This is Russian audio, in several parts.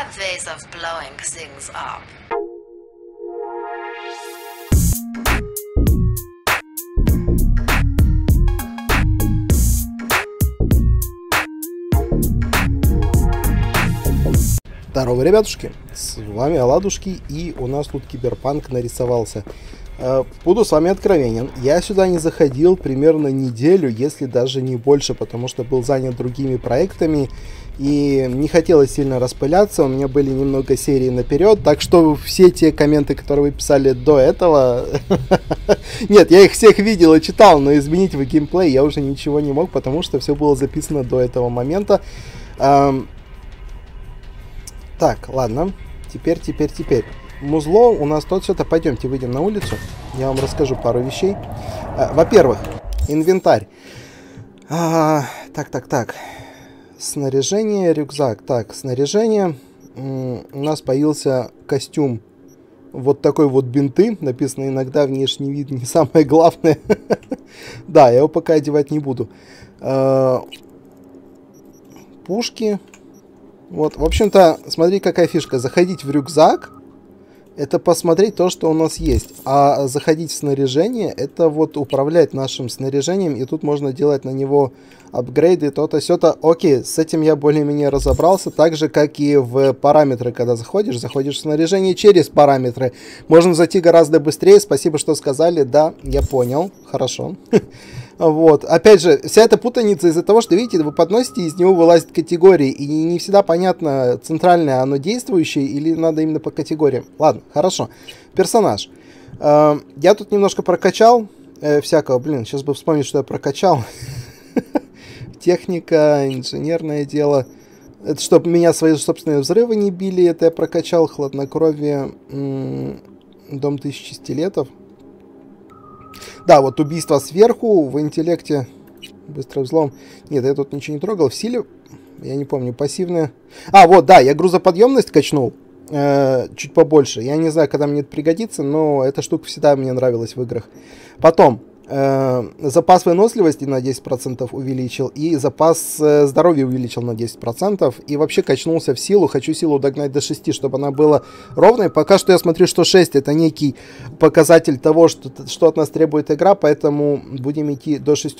have ways of blowing things up. Здорово, ребятушки, с вами Оладушки, и у нас тут киберпанк нарисовался. Буду с вами откровенен, я сюда не заходил примерно неделю, если даже не больше, потому что был занят другими проектами, и не хотелось сильно распыляться, у меня были немного серий наперед, так что все те комменты, которые вы писали до этого... Нет, я их всех видел и читал, но изменить в геймплей я уже ничего не мог, потому что все было записано до этого момента. Так, ладно, теперь. Музло у нас тут все-то, пойдемте, выйдем на улицу, я вам расскажу пару вещей. Во-первых, инвентарь. Так. Снаряжение, рюкзак. Так, снаряжение. У нас появился костюм. Вот такой вот бинты. Написано иногда внешний вид не самое главное. Да, я его пока одевать не буду. Пушки. Вот, в общем-то, смотри, какая фишка. Заходить в рюкзак — это посмотреть то, что у нас есть. А заходить в снаряжение — это вот управлять нашим снаряжением. И тут можно делать на него апгрейды, то-то, сё-то. Окей, с этим я более-менее разобрался. Так же, как и в параметры, когда заходишь в снаряжение через параметры. Можно зайти гораздо быстрее. Спасибо, что сказали. Да, я понял. Хорошо. Вот, опять же, вся эта путаница из-за того, что, видите, вы подносите, из него вылазят категории, и не всегда понятно, центральное оно действующее или надо именно по категориям. Ладно, хорошо. Персонаж. Я тут немножко прокачал всякого, блин, сейчас бы вспомнить, что я прокачал. Техника, инженерное дело. Это чтобы меня свои собственные взрывы не били, это я прокачал. Хладнокровие, дом тысячи стилетов. Да, вот убийство сверху, в интеллекте, быстрый взлом. Нет, я тут ничего не трогал. В силе, я не помню, пассивная. А, вот, да, я грузоподъемность качнул чуть побольше. Я не знаю, когда мне это пригодится, но эта штука всегда мне нравилась в играх. Потом, запас выносливости на 10% увеличил, и запас здоровья увеличил на 10%, и вообще качнулся в силу. Хочу силу догнать до 6, чтобы она была ровной. Пока что я смотрю, что 6 это некий показатель того, что от нас требует игра, поэтому будем идти до 6.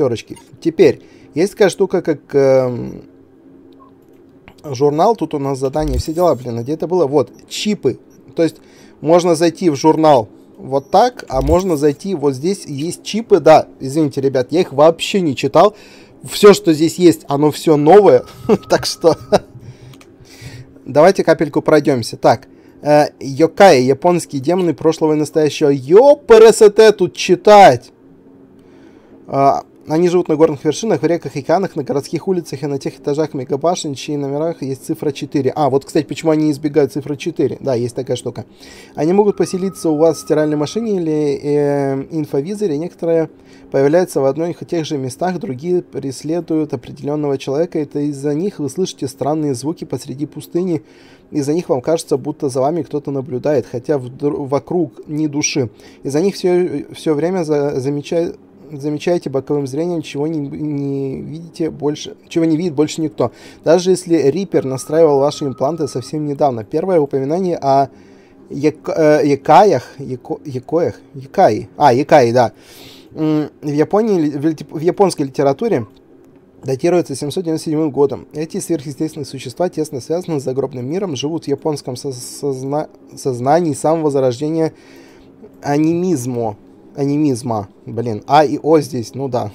Теперь, есть такая штука, как журнал, тут у нас задание, все дела, блин, а где это было? Вот, чипы, то есть можно зайти в журнал вот так, а можно зайти, вот здесь есть чипы, да, извините, ребят, я их вообще не читал, все, что здесь есть, оно все новое, так что давайте капельку пройдемся. Так, Якаи, японские демоны прошлого и настоящего. Ёпрст, тут читать! Они живут на горных вершинах, в реках и океанах, на городских улицах и на тех этажах мегабашен, чьи номерах есть цифра 4. А, вот, кстати, почему они избегают цифры 4. Да, есть такая штука. Они могут поселиться у вас в стиральной машине или инфовизоре. Некоторые появляются в одних и тех же местах, другие преследуют определенного человека. Это из-за них вы слышите странные звуки посреди пустыни. Из-за них вам кажется, будто за вами кто-то наблюдает, хотя вокруг ни души. Из-за них все время замечаете боковым зрением, чего не видит больше никто. Даже если Риппер настраивал ваши импланты совсем недавно. Первое упоминание о Якаи, да. В японской литературе датируется 797 годом. Эти сверхъестественные существа тесно связаны с загробным миром, живут в японском сознании с самого зарождения анимизма. Блин, А и О здесь, ну да.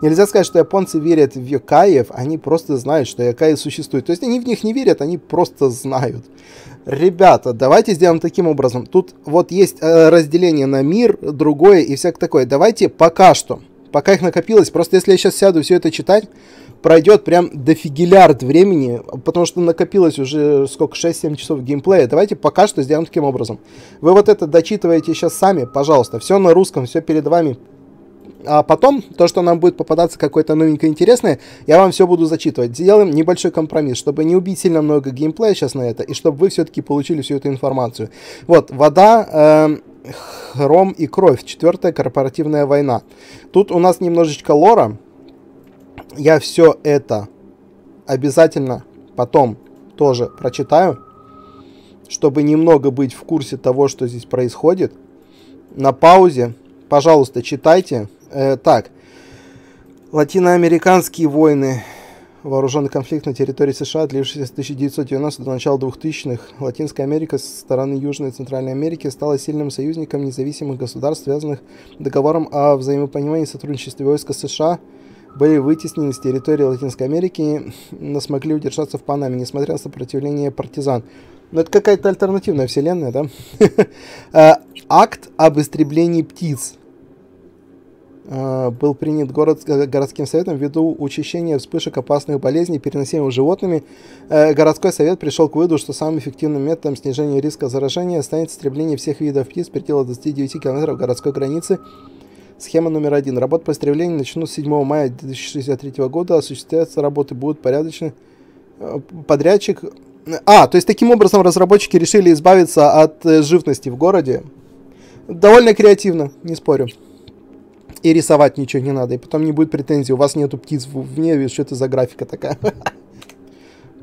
Нельзя сказать, что японцы верят в якаев, они просто знают, что якаи существуют. То есть они в них не верят, они просто знают. Ребята, давайте сделаем таким образом. Тут вот есть разделение на мир, другое и всякое такое. Давайте пока что, пока их накопилось, просто если я сейчас сяду все это читать, пройдет прям дофигелярд времени, потому что накопилось уже сколько, 6-7 часов геймплея. Давайте пока что сделаем таким образом. Вы вот это дочитываете сейчас сами, пожалуйста. Все на русском, все перед вами. А потом, то, что нам будет попадаться какое-то новенькое интересное, я вам все буду зачитывать. Сделаем небольшой компромисс, чтобы не убить сильно много геймплея сейчас на это, и чтобы вы все-таки получили всю эту информацию. Вот, вода... Хром и кровь. 4-я корпоративная война. Тут у нас немножечко лора. Я все это обязательно потом тоже прочитаю. чтобы немного быть в курсе того, что здесь происходит. На паузе. Пожалуйста, читайте. Так. Латиноамериканские войны. Вооруженный конфликт на территории США, длившийся с 1990 до начала 2000-х. Латинская Америка со стороны Южной и Центральной Америки стала сильным союзником независимых государств, связанных договором о взаимопонимании и сотрудничестве. Войска США были вытеснены с территории Латинской Америки, но смогли удержаться в Панаме, несмотря на сопротивление партизан. Но это какая-то альтернативная вселенная, да? Акт об истреблении птиц был принят городским советом ввиду учащения вспышек опасных болезней, переносимых животными. Городской совет пришел к выводу, что самым эффективным методом снижения риска заражения станет истребление всех видов птиц в пределах 29 километров городской границы. Схема номер 1. Работы по истреблению начнут с 7 мая 2063 года. Осуществляются работы будут порядочны. Подрядчик... то есть таким образом разработчики решили избавиться от живности в городе. Довольно креативно, не спорю. И рисовать ничего не надо. И потом не будет претензий. У вас нету птиц в небе. Что это за графика такая?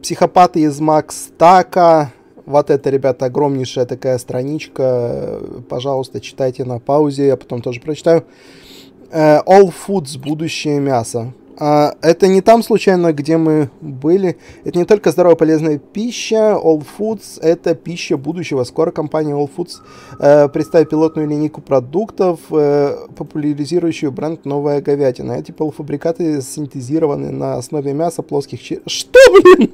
Психопаты из Макстака. Вот это, ребята, огромнейшая такая страничка. Пожалуйста, читайте на паузе. Я потом тоже прочитаю. All Foods. Будущее мясо. Это не там случайно, где мы были. Это не только здоровая полезная пища. All Foods — это пища будущего. Скоро компания All Foods представит пилотную линейку продуктов, популяризирующую бренд «Новая Говядина». Эти полуфабрикаты синтезированы на основе мяса, плоских Что, блин?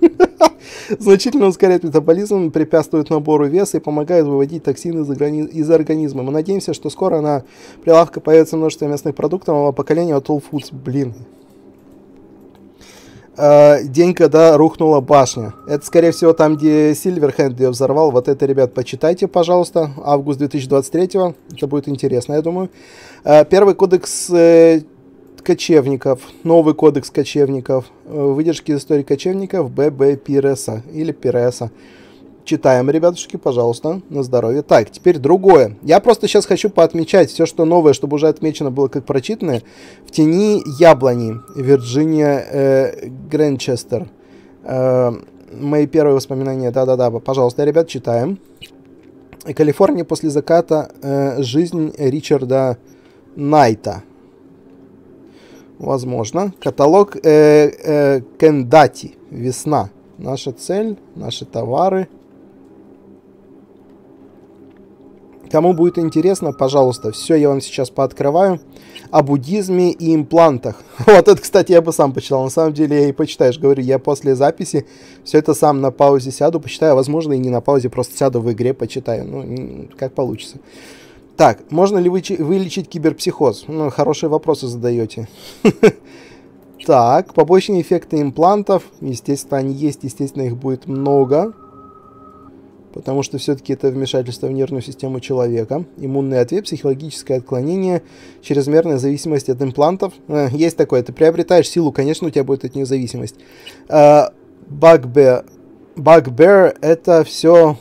Значительно ускоряет метаболизм, препятствует набору веса и помогает выводить токсины из организма. Мы надеемся, что скоро на прилавках появится множество мясных продуктов нового поколения от All Foods. Блин. День, когда рухнула башня. Это, скорее всего, там, где Сильверхэнд ее взорвал. Вот это, ребят, почитайте, пожалуйста. Август 2023. Это будет интересно, я думаю. Первый кодекс кочевников. Новый кодекс кочевников. Выдержки из истории кочевников Би-Би Пиреса. Или Пиреса. Читаем, ребятушки, пожалуйста, на здоровье. Так, теперь другое. Я просто сейчас хочу поотмечать все, что новое, чтобы уже отмечено было как прочитанное. «В тени яблони», Вирджиния Гренчестер. Мои первые воспоминания, да-да-да, пожалуйста, ребят, читаем. «Калифорния после заката. Жизнь Ричарда Найта». Возможно. Каталог Кендати. «Весна». Наша цель, наши товары. Кому будет интересно, пожалуйста, все я вам сейчас пооткрываю. О буддизме и имплантах. Вот это, кстати, я бы сам почитал. На самом деле, я и почитаешь. Говорю, я после записи все это сам на паузе сяду, почитаю. Возможно, и не на паузе, просто сяду в игре, почитаю. Ну, как получится. Так, можно ли вылечить киберпсихоз? Ну, хорошие вопросы задаете. Так, побочные эффекты имплантов. Естественно, они есть, естественно, их будет много. Потому что все-таки это вмешательство в нервную систему человека. Иммунный ответ, психологическое отклонение, чрезмерная зависимость от имплантов. Есть такое, ты приобретаешь силу, конечно, у тебя будет от нее зависимость. Bugbear, это все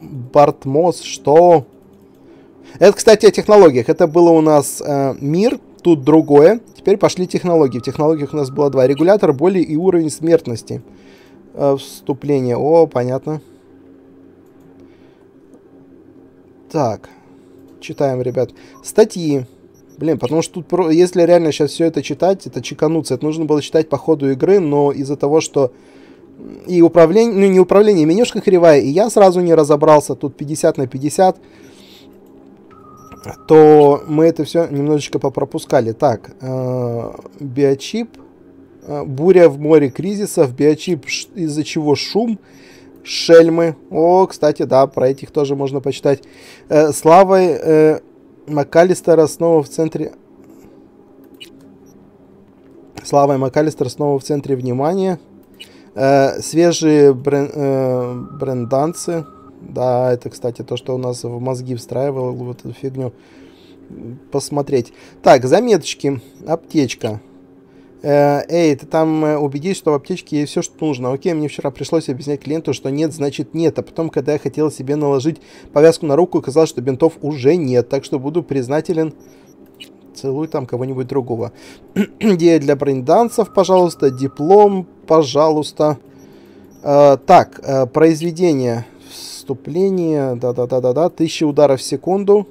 Бартмос, что... Это, кстати, о технологиях. Это было у нас мир, тут другое. Теперь пошли технологии. В технологиях у нас было два. Регулятор боли и уровень смертности. Вступление. О, понятно. Так. Читаем, ребят. Статьи. Блин, потому что тут, если реально сейчас все это читать, это чекануться. Это нужно было читать по ходу игры, но из-за того, что и управление, ну не управление, менюшка кривая, и я сразу не разобрался. Тут 50/50. То мы это все немножечко попропускали. Так, биочип, буря в море кризисов, биочип, из-за чего шум, шельмы. О, кстати, да, про этих тоже можно почитать. Слава Макалистера снова в центре... Слава Макалистер снова в центре внимания. Свежие бренданцы. Да, это, кстати, то, что у нас в мозги встраивало, вот эту фигню посмотреть. Так, заметочки. Аптечка. Эй, ты там убедись, что в аптечке есть все, что нужно. Окей, мне вчера пришлось объяснять клиенту, что нет, значит нет. А потом, когда я хотел себе наложить повязку на руку, оказалось, что бинтов уже нет. Так что буду признателен. Целуй там кого-нибудь другого. Идея для брейнданцев, пожалуйста. Диплом, пожалуйста. Так, произведение... выступление. Да-да-да-да-да. 1000 ударов в секунду.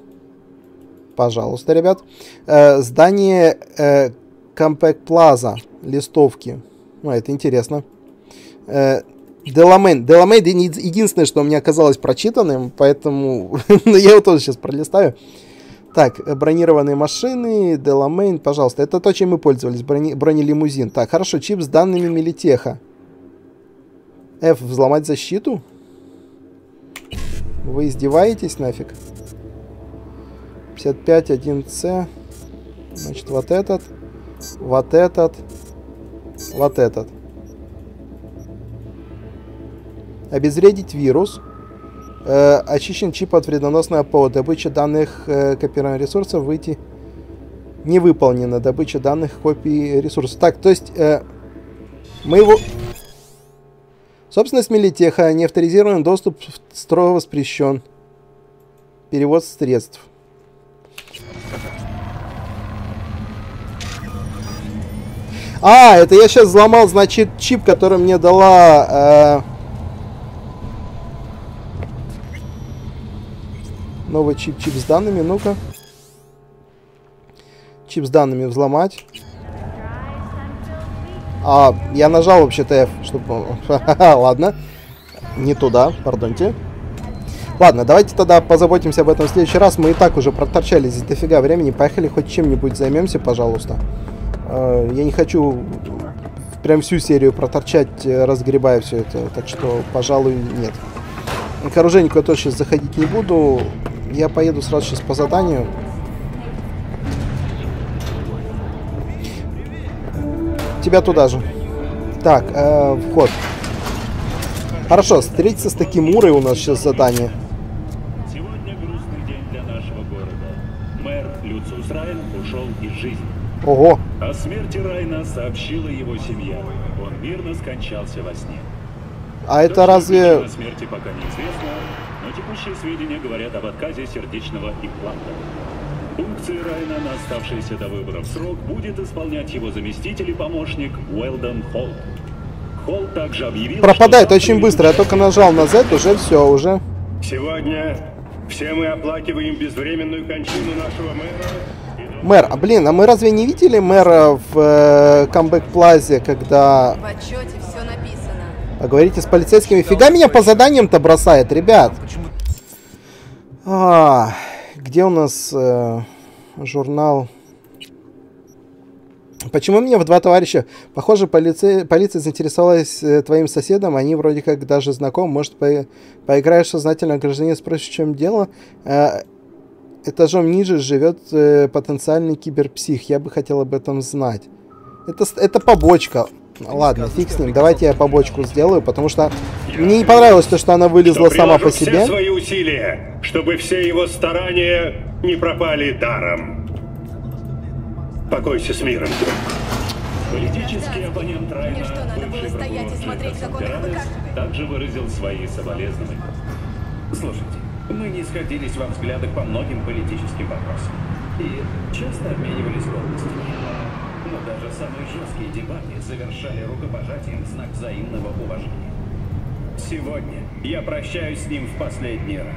Пожалуйста, ребят. Здание Compact Plaza. Листовки. Ну, это интересно. Деламейн. Деламейн единственное, что у меня оказалось прочитанным, поэтому я его тоже сейчас пролистаю. Так, бронированные машины, Деламейн, пожалуйста. Это то, чем мы пользовались, бронелимузин. Так, хорошо, чип с данными Милитеха. F, взломать защиту? Вы издеваетесь нафиг? 55, 1C. Значит, вот этот. Вот этот. Вот этот. Обезвредить вирус. Очищен чип от вредоносной ПО. Добыча данных копирования ресурсов выйти не выполнена. Добыча данных копий ресурсов. Так, то есть мы его... Собственность Милитеха. Неавторизированный доступ строго воспрещен. Перевод средств. А, это я сейчас взломал, значит, чип, который мне дала... Новый чип, чип с данными, ну-ка. Чип с данными взломать. А, я нажал вообще-то F, чтобы... Ладно, не туда, пардонте. Ладно, давайте тогда позаботимся об этом в следующий раз. Мы и так уже проторчали здесь дофига времени. Поехали, хоть чем-нибудь займемся, пожалуйста. Я не хочу прям всю серию проторчать, разгребая все это. Так что, пожалуй, нет. К оружейнику я тоже сейчас заходить не буду. Я поеду сразу сейчас по заданию. Тебя туда же. Так, вход. Хорошо, встретиться с Кимурой у нас сейчас задание. Сегодня грустный день для нашего города. Мэр Люциус Райан ушел из жизни. Ого. О смерти Райана сообщила его семья. Он мирно скончался во сне. А это разве... Точная смерти пока неизвестна, но текущие сведения говорят об отказе сердечного импланта. Функции Райана на оставшийся до выборов срок будет исполнять его заместитель и помощник Уэлден Холл. Холл также объявил... Пропадает очень быстро, я только нажал на Z, уже все, уже... Сегодня все мы оплакиваем безвременную кончину нашего мэра... Мэр, а блин, а мы разве не видели мэра в камбэк-плазе, когда... В отчете все написано. Говорите с полицейскими. Фига меня по заданиям-то бросает, ребят. А, где у нас журнал? Почему мне в два товарища? Похоже, полиция заинтересовалась твоим соседом. Они вроде как даже знакомы. Может, поиграешь сознательно, гражданин спросит, в чем дело. Этажом ниже живет потенциальный киберпсих. Я бы хотел об этом знать. Это побочка. Ладно, фиг с ним. Давайте я побочку сделаю, потому что мне не понравилось то, что она вылезла сама по себе. Все свои усилия, чтобы все его старания не пропали даром. Покойся с миром. Политический оппонент Райана, бывший врагом Арасаки, также выразил свои соболезнования. Слушайте, мы не сходились во взглядах по многим политическим вопросам и часто обменивались глупостями. Но даже самые жесткие дебаты завершали рукопожатием в знак взаимного уважения. Сегодня я прощаюсь с ним в последний раз.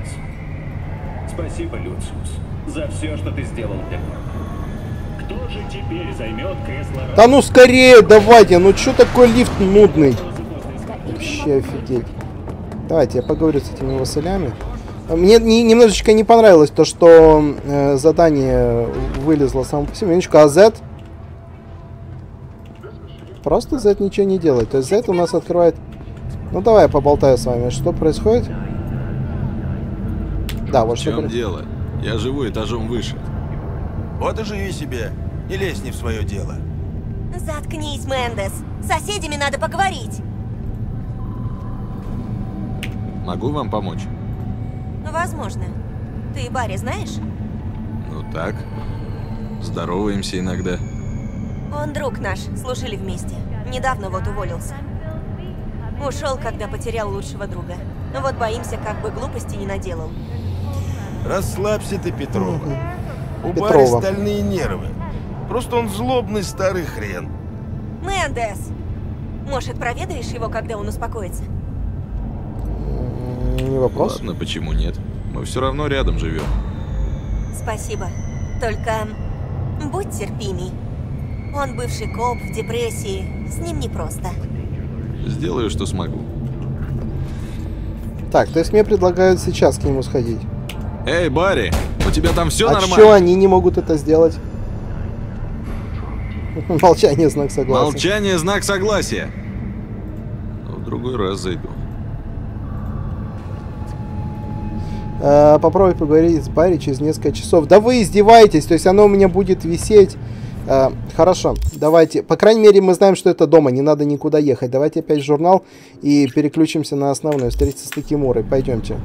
Спасибо, Люциус, за все, что ты сделал для меня. Кто же теперь займет кресло... Да ну скорее, давайте, ну что такой лифт нудный? Вообще офигеть. Давайте я поговорю с этими васылями. Мне немножечко не понравилось то, что задание вылезло само по себе. Минуточку, а Z... Просто Z ничего не делает. То есть Z у нас открывает... Ну давай я поболтаю с вами. Что происходит? Да, вот что... В чем дело? Я живу этажом выше. Вот и живи себе. Не лезь не в свое дело. Заткнись, Мендес. С соседями надо поговорить. Могу вам помочь? Возможно. Ты Барри знаешь? Ну так. Здороваемся иногда. Он друг наш, служили вместе. Недавно вот уволился. Ушел, когда потерял лучшего друга. Вот боимся, как бы глупости не наделал. Расслабься ты, Петрова. У Барри стальные нервы. Просто он злобный старый хрен. Мендес! Может, проведаешь его, когда он успокоится? не вопрос. Ладно, почему нет? Мы все равно рядом живем. Спасибо. Только будь терпимей. Он бывший коп, в депрессии. С ним непросто. Сделаю, что смогу. Так, то есть мне предлагают сейчас к нему сходить. Эй, Барри, у тебя там все нормально? А чё они не могут это сделать? Молчание, знак согласия. Молчание, знак согласия. В другой раз зайду. Попробуй поговорить с Барри через несколько часов. Да вы издеваетесь, то есть оно у меня будет висеть. Хорошо, давайте. По крайней мере, мы знаем, что это дома, не надо никуда ехать. Давайте опять в журнал и переключимся на основную. Встретиться с Такимурой, пойдемте.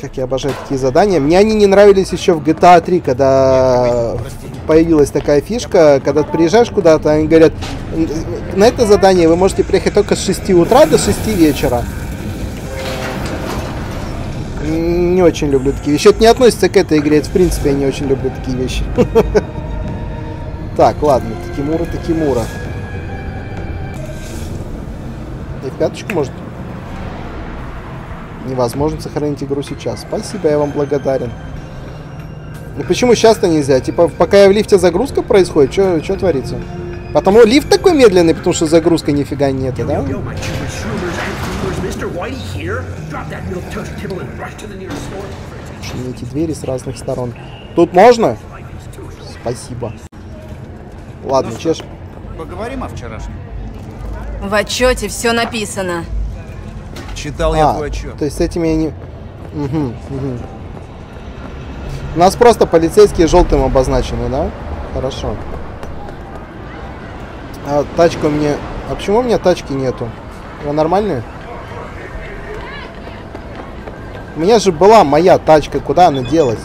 Как я обожаю такие задания. Мне они не нравились еще в GTA 3, когда появилась такая фишка, когда ты приезжаешь куда-то, они говорят, на это задание вы можете приехать только с 6 утра до 6 вечера. Не очень люблю такие вещи. Это не относится к этой игре. Это, в принципе, я не очень люблю такие вещи. Так, ладно. Такимура. И в пяточку, может? Невозможно сохранить игру сейчас. Спасибо, я вам благодарен. Ну почему сейчас-то нельзя? Типа, пока я в лифте, загрузка происходит? Что творится? Потому лифт такой медленный, потому что загрузка нифига нет, да? Эти двери с разных сторон. Тут можно? Спасибо. Ладно, ну чеш. Поговорим о вчерашнем. В отчете все написано. Читал я твой отчет. То есть с этим я не... Угу. У нас просто полицейские желтым обозначены, да? Хорошо. А тачка у меня... А почему у меня тачки нету? Она нормальная? У меня же была моя тачка, куда она делась?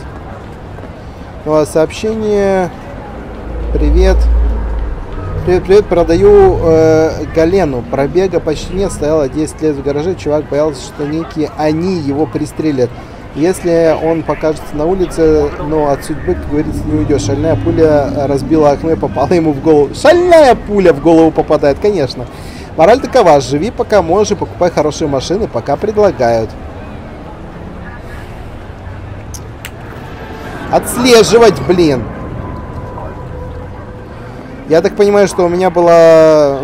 Сообщение. Привет. Привет, продаю Галену. Пробега почти нет, стояла 10 лет в гараже. Чувак боялся, что некие они его пристрелят. Если он покажется на улице, но от судьбы, как говорится, не уйдешь. Шальная пуля разбила окно и попала ему в голову. Шальная пуля в голову попадает, конечно. Мораль такова. Живи пока можешь и покупай хорошие машины, пока предлагают. Отслеживать, блин. Я так понимаю, что у меня была...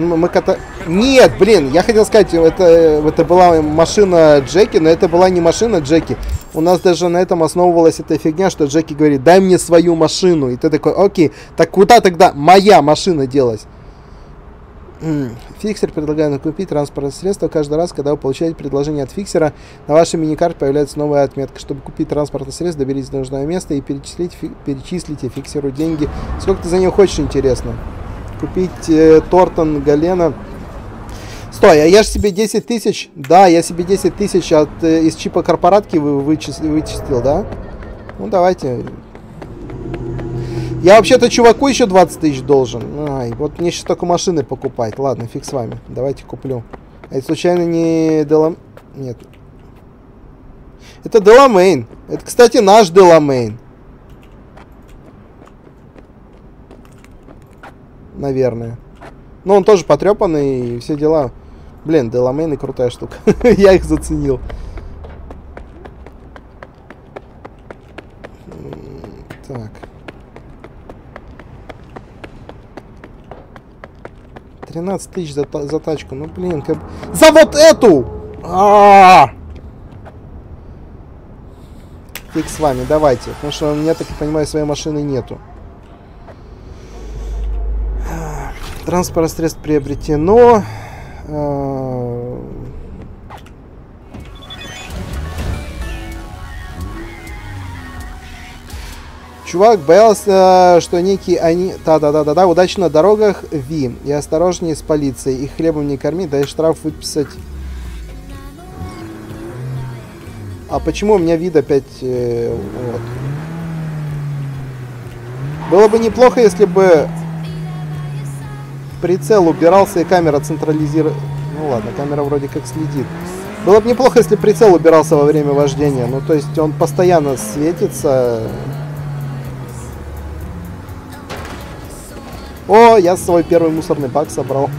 Нет, блин, я хотел сказать, это была машина Джеки, но это была не машина Джеки. У нас даже на этом основывалась эта фигня, что Джеки говорит, дай мне свою машину. И ты такой, окей, так куда тогда моя машина делась? Фиксер предлагает купить транспортное средство каждый раз, когда вы получаете предложение от фиксера. На вашей миникарте появляется новая отметка. Чтобы купить транспортное средство, доберитесь до нужного места и перечислите фиксеру деньги. Сколько ты за него хочешь, интересно? Купить Тортон Галена. Стой, а я же себе 10 тысяч. Да, я себе 10 тысяч из чипа корпоратки вычислил, да? Ну давайте. Я вообще-то чуваку еще 20 тысяч должен. Ай, вот мне сейчас только машины покупать. Ладно, фиг с вами. Давайте куплю. Это случайно не Делам... Нет. Это Деламейн. Это, кстати, наш Деламейн. Наверное. Но он тоже потрепанный и все дела. Блин, Деламейн и крутая штука. Я их заценил. Так. 13 тысяч за тачку. Ну, блин, как... За вот эту! Фиг с вами, давайте. Потому что у меня, так я понимаю, своей машины нету. Транспортное средство приобретено. Чувак боялся, что некие они... Да-да-да-да-да, удачи на дорогах, Ви. И осторожнее с полицией. Их хлебом не корми, дай штраф выписать. А почему у меня вид опять... вот. Было бы неплохо, если бы прицел убирался и камера централизировалась. Ну ладно, камера вроде как следит. Было бы неплохо, если прицел убирался во время вождения. Ну то есть он постоянно светится... О, я свой первый мусорный бак собрал.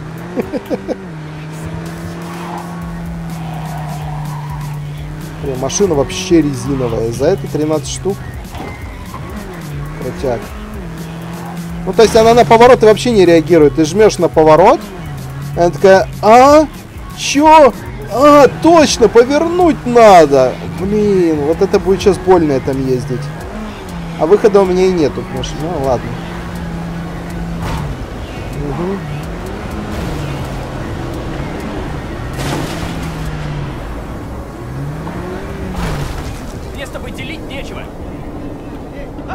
Машина вообще резиновая. За это 13 штук. Протяг. Ну, то есть она на повороты вообще не реагирует. Ты жмешь на поворот, она такая, а? Чё? А, точно, повернуть надо. Блин, вот это будет сейчас больно там ездить. А выхода у меня и нету, потому что, ну, ладно. Угу.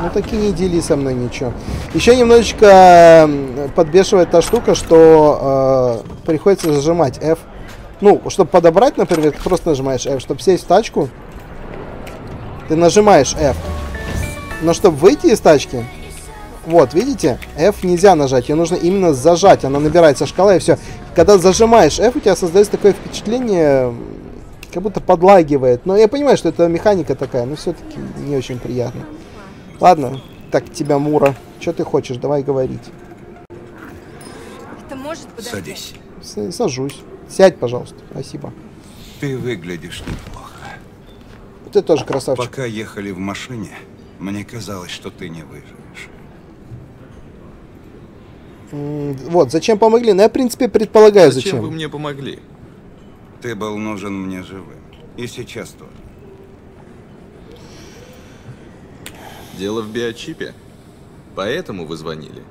Ну таки не дели со мной ничего. Еще немножечко подбешивает та штука, что приходится зажимать F. Ну, чтобы подобрать, например, ты просто нажимаешь F. Чтобы сесть в тачку, ты нажимаешь F. Но чтобы выйти из тачки, вот, видите, F нельзя нажать. Ее нужно именно зажать. Она набирается шкала и все. Когда зажимаешь F, у тебя создается такое впечатление, как будто подлагивает. Но я понимаю, что это механика такая, но все-таки не очень приятно. Ладно, так тебя, Мура. Что ты хочешь? Давай говорить. Это может подождать? Садись. Сажусь. Сядь, пожалуйста. Спасибо. Ты выглядишь неплохо. Ты тоже красавчик. Пока ехали в машине, мне казалось, что ты не выживешь. Вот, зачем помогли? Ну, я, в принципе, предполагаю, зачем. Зачем вы мне помогли? Ты был нужен мне живым. И сейчас тоже. Дело в биочипе. Поэтому вы звонили?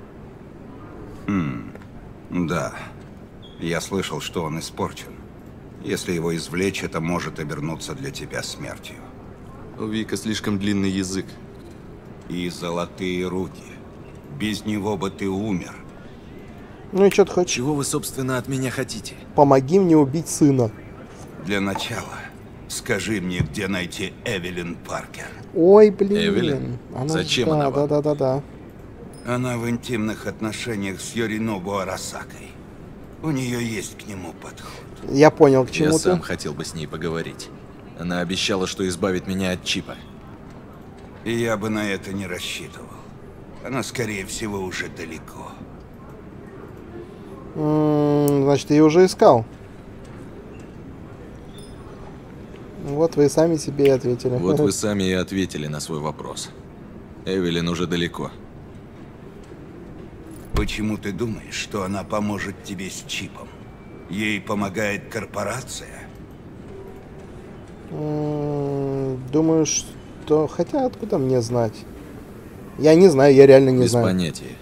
Да. Я слышал, что он испорчен. Если его извлечь, это может обернуться для тебя смертью. У Вика слишком длинный язык. И золотые руки. Без него бы ты умер. Ну и что ты хочешь? Чего вы, собственно, от меня хотите? Помоги мне убить сына. Для начала... Скажи мне, где найти Эвелин Паркер. Ой, блин. Эвелин? Она... Зачем она вам? Да. Она в интимных отношениях с Ёринобу Арасакой. У нее есть к нему подход. Я понял, к чему ты. Я сам хотел бы с ней поговорить. Она обещала, что избавит меня от чипа. И я бы на это не рассчитывал. Она, скорее всего, уже далеко. Значит, ты ее уже искал. Вот вы сами себе и ответили. Вот вы сами и ответили на свой вопрос. Эвелин уже далеко. Почему ты думаешь, что она поможет тебе с чипом? Ей помогает корпорация? Думаю, что... Хотя откуда мне знать? Я не знаю, я реально не знаю. Без понятия.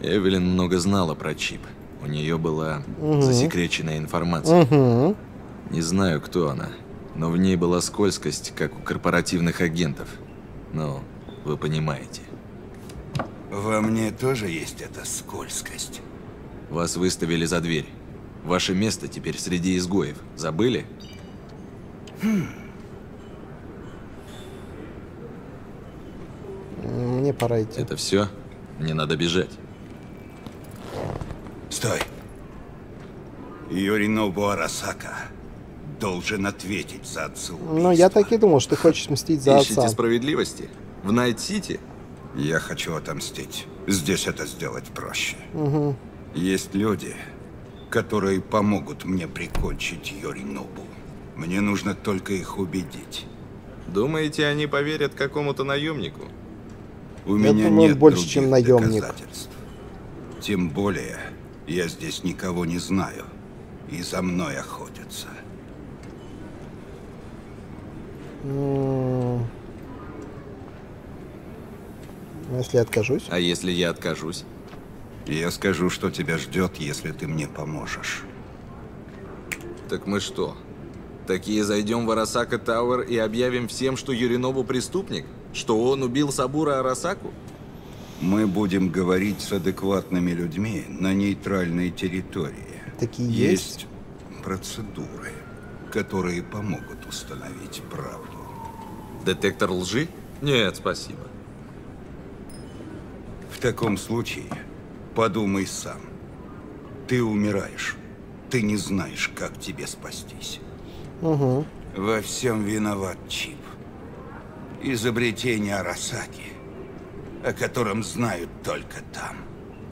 Эвелин много знала про чип. У нее была засекреченная информация. Не знаю, кто она, но в ней была скользкость, как у корпоративных агентов. Ну, вы понимаете. Во мне тоже есть эта скользкость. Вас выставили за дверь. Ваше место теперь среди изгоев. Забыли? Мне пора идти. Это все? Мне надо бежать. Стой. Ёринобу Арасака должен ответить за отца. Ну, я так и думал, что ты хочешь мстить за отца. Ищите справедливости? В Найт-Сити? Я хочу отомстить. Здесь это сделать проще. Есть люди, которые помогут мне прикончить Ёринобу. Мне нужно только их убедить. Думаете, они поверят какому-то наемнику? У меня нет больше, чем наемник. Тем более, я здесь никого не знаю. И за мной охотятся. Если откажусь? А если я откажусь? Я скажу, что тебя ждет, если ты мне поможешь. Так мы что? Такие зайдем в Арасака Тауэр и объявим всем, что Ёринобу преступник? Что он убил Сабура Арасаку? Мы будем говорить с адекватными людьми на нейтральной территории. Такие есть? Есть процедуры, которые помогут установить правду. Детектор лжи? Нет, спасибо. В таком случае подумай сам. Ты умираешь. Ты не знаешь, как тебе спастись. Во всем виноват чип. Изобретение Арасаки, о котором знают только там.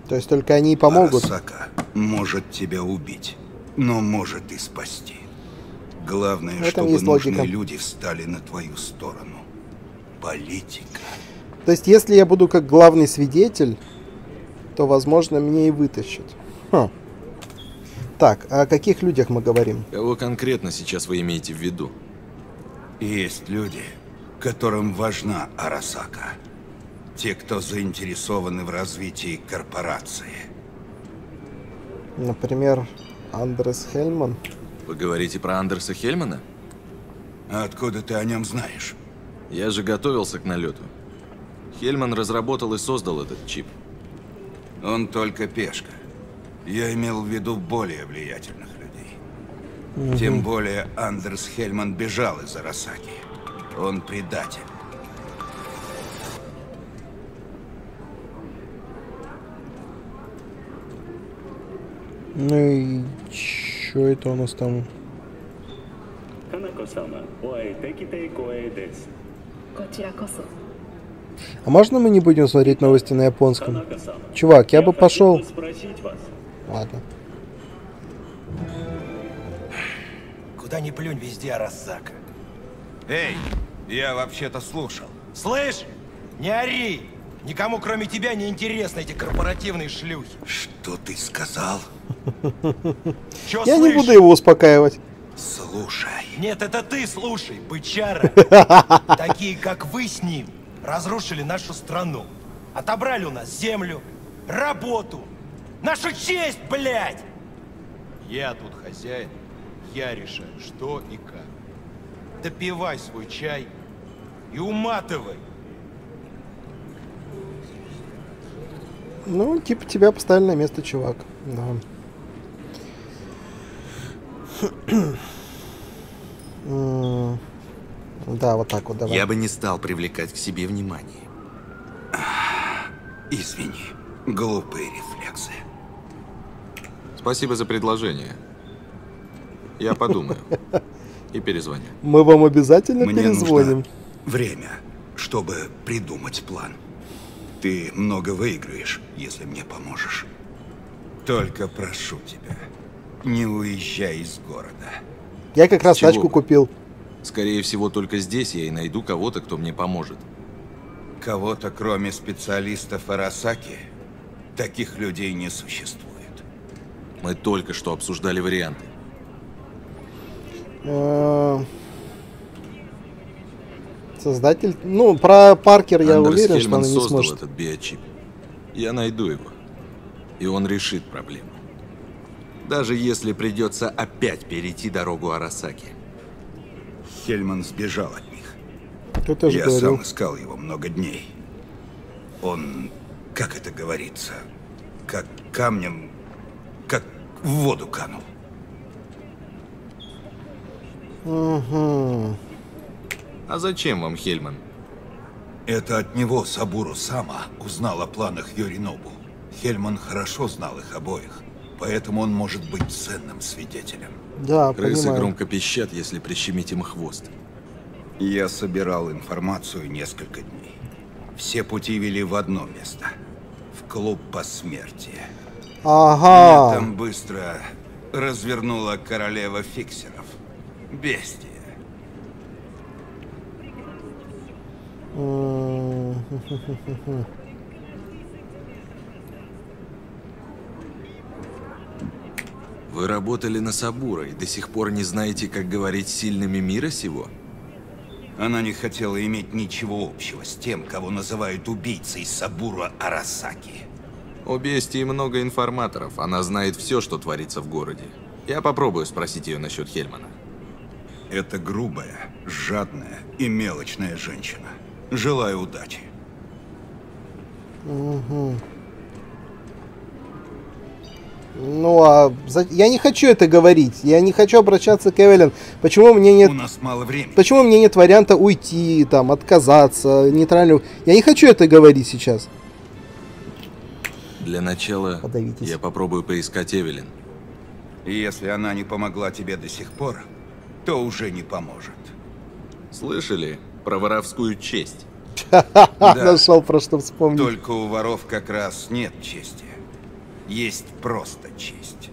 То есть только они и помогут? Арасака может тебя убить, но может и спасти. Главное, чтобы нужные люди встали на твою сторону. Политика. То есть, если я буду как главный свидетель, то, возможно, меня и вытащат. Хм. Так, о каких людях мы говорим? Кого конкретно сейчас вы имеете в виду? Есть люди, которым важна Арасака. Те, кто заинтересованы в развитии корпорации. Например, Андерс Хельман. Вы говорите про Андерса Хельмана? А откуда ты о нем знаешь? Я же готовился к налету. Хельман разработал и создал этот чип. Он только пешка. Я имел в виду более влиятельных людей. Угу. Тем более Андерс Хельман бежал из Арасаки. Он предатель. Ну и чё это у нас там? А можно мы не будем смотреть новости на японском? Чувак, я бы пошел. Ладно. Куда ни плюнь, везде Арасака. Эй, я вообще-то слушал. Слышь, не ори! Никому, кроме тебя, не интересны эти корпоративные шлюхи. Что ты сказал? Я не буду его успокаивать. Слушай. Нет, это ты слушай, бычара. Такие, как вы с ним, разрушили нашу страну. Отобрали у нас землю, работу, нашу честь, блядь. Я тут хозяин, я решаю, что и как. Допивай свой чай и уматывай. Ну, типа тебя поставили на место, чувак. Да. Да, вот так вот, давай. Я бы не стал привлекать к себе внимание. Извини, глупые рефлексы. Спасибо за предложение. Я подумаю и перезвоню. Мы вам обязательно перезвоним. Время, чтобы придумать план. Ты много выиграешь, если мне поможешь. Только прошу тебя, не уезжай из города. Я как раз тачку купил. Скорее всего, только здесь я и найду кого-то, кто мне поможет. Кого-то, кроме специалистов Арасаки, таких людей не существует. Мы только что обсуждали варианты. Создатель... Ну, про Паркер я уверен, что он не сможет. Этот биочип. Я найду его. И он решит проблему. Даже если придется опять перейти дорогу Арасаки. Хельман сбежал от них. Я сам искал его много дней. Он, как это говорится, как камнем, как в воду канул. Угу. А зачем вам Хельман? Это от него Сабуру сама узнал о планах Ёринобу. Хельман хорошо знал их обоих, поэтому он может быть ценным свидетелем. Да, крысы понимаю. Громко пищат, если прищемить им хвост. Я собирал информацию несколько дней. Все пути вели в одно место. В клуб посмертия. Ага. Я там быстро развернула королева фиксеров. Бестия. Вы работали на Сабура и до сих пор не знаете, как говорить с сильными мира сего? Она не хотела иметь ничего общего с тем, кого называют убийцей Сабура Арасаки. У Бестии много информаторов. Она знает все, что творится в городе. Я попробую спросить ее насчет Хельмана. Это грубая, жадная и мелочная женщина. Желаю удачи. Угу. Ну а я не хочу это говорить. Я не хочу обращаться к Эвелин. Почему мне нет... У нас мало времени. Почему мне нет варианта уйти, там, отказаться, нейтрально... Я не хочу это говорить сейчас. Для начала я попробую поискать Эвелин. Если она не помогла тебе до сих пор, то уже не поможет. Слышали? Про воровскую честь. Нашел, про что вспомнил. Только у воров как раз нет чести. Есть просто честь.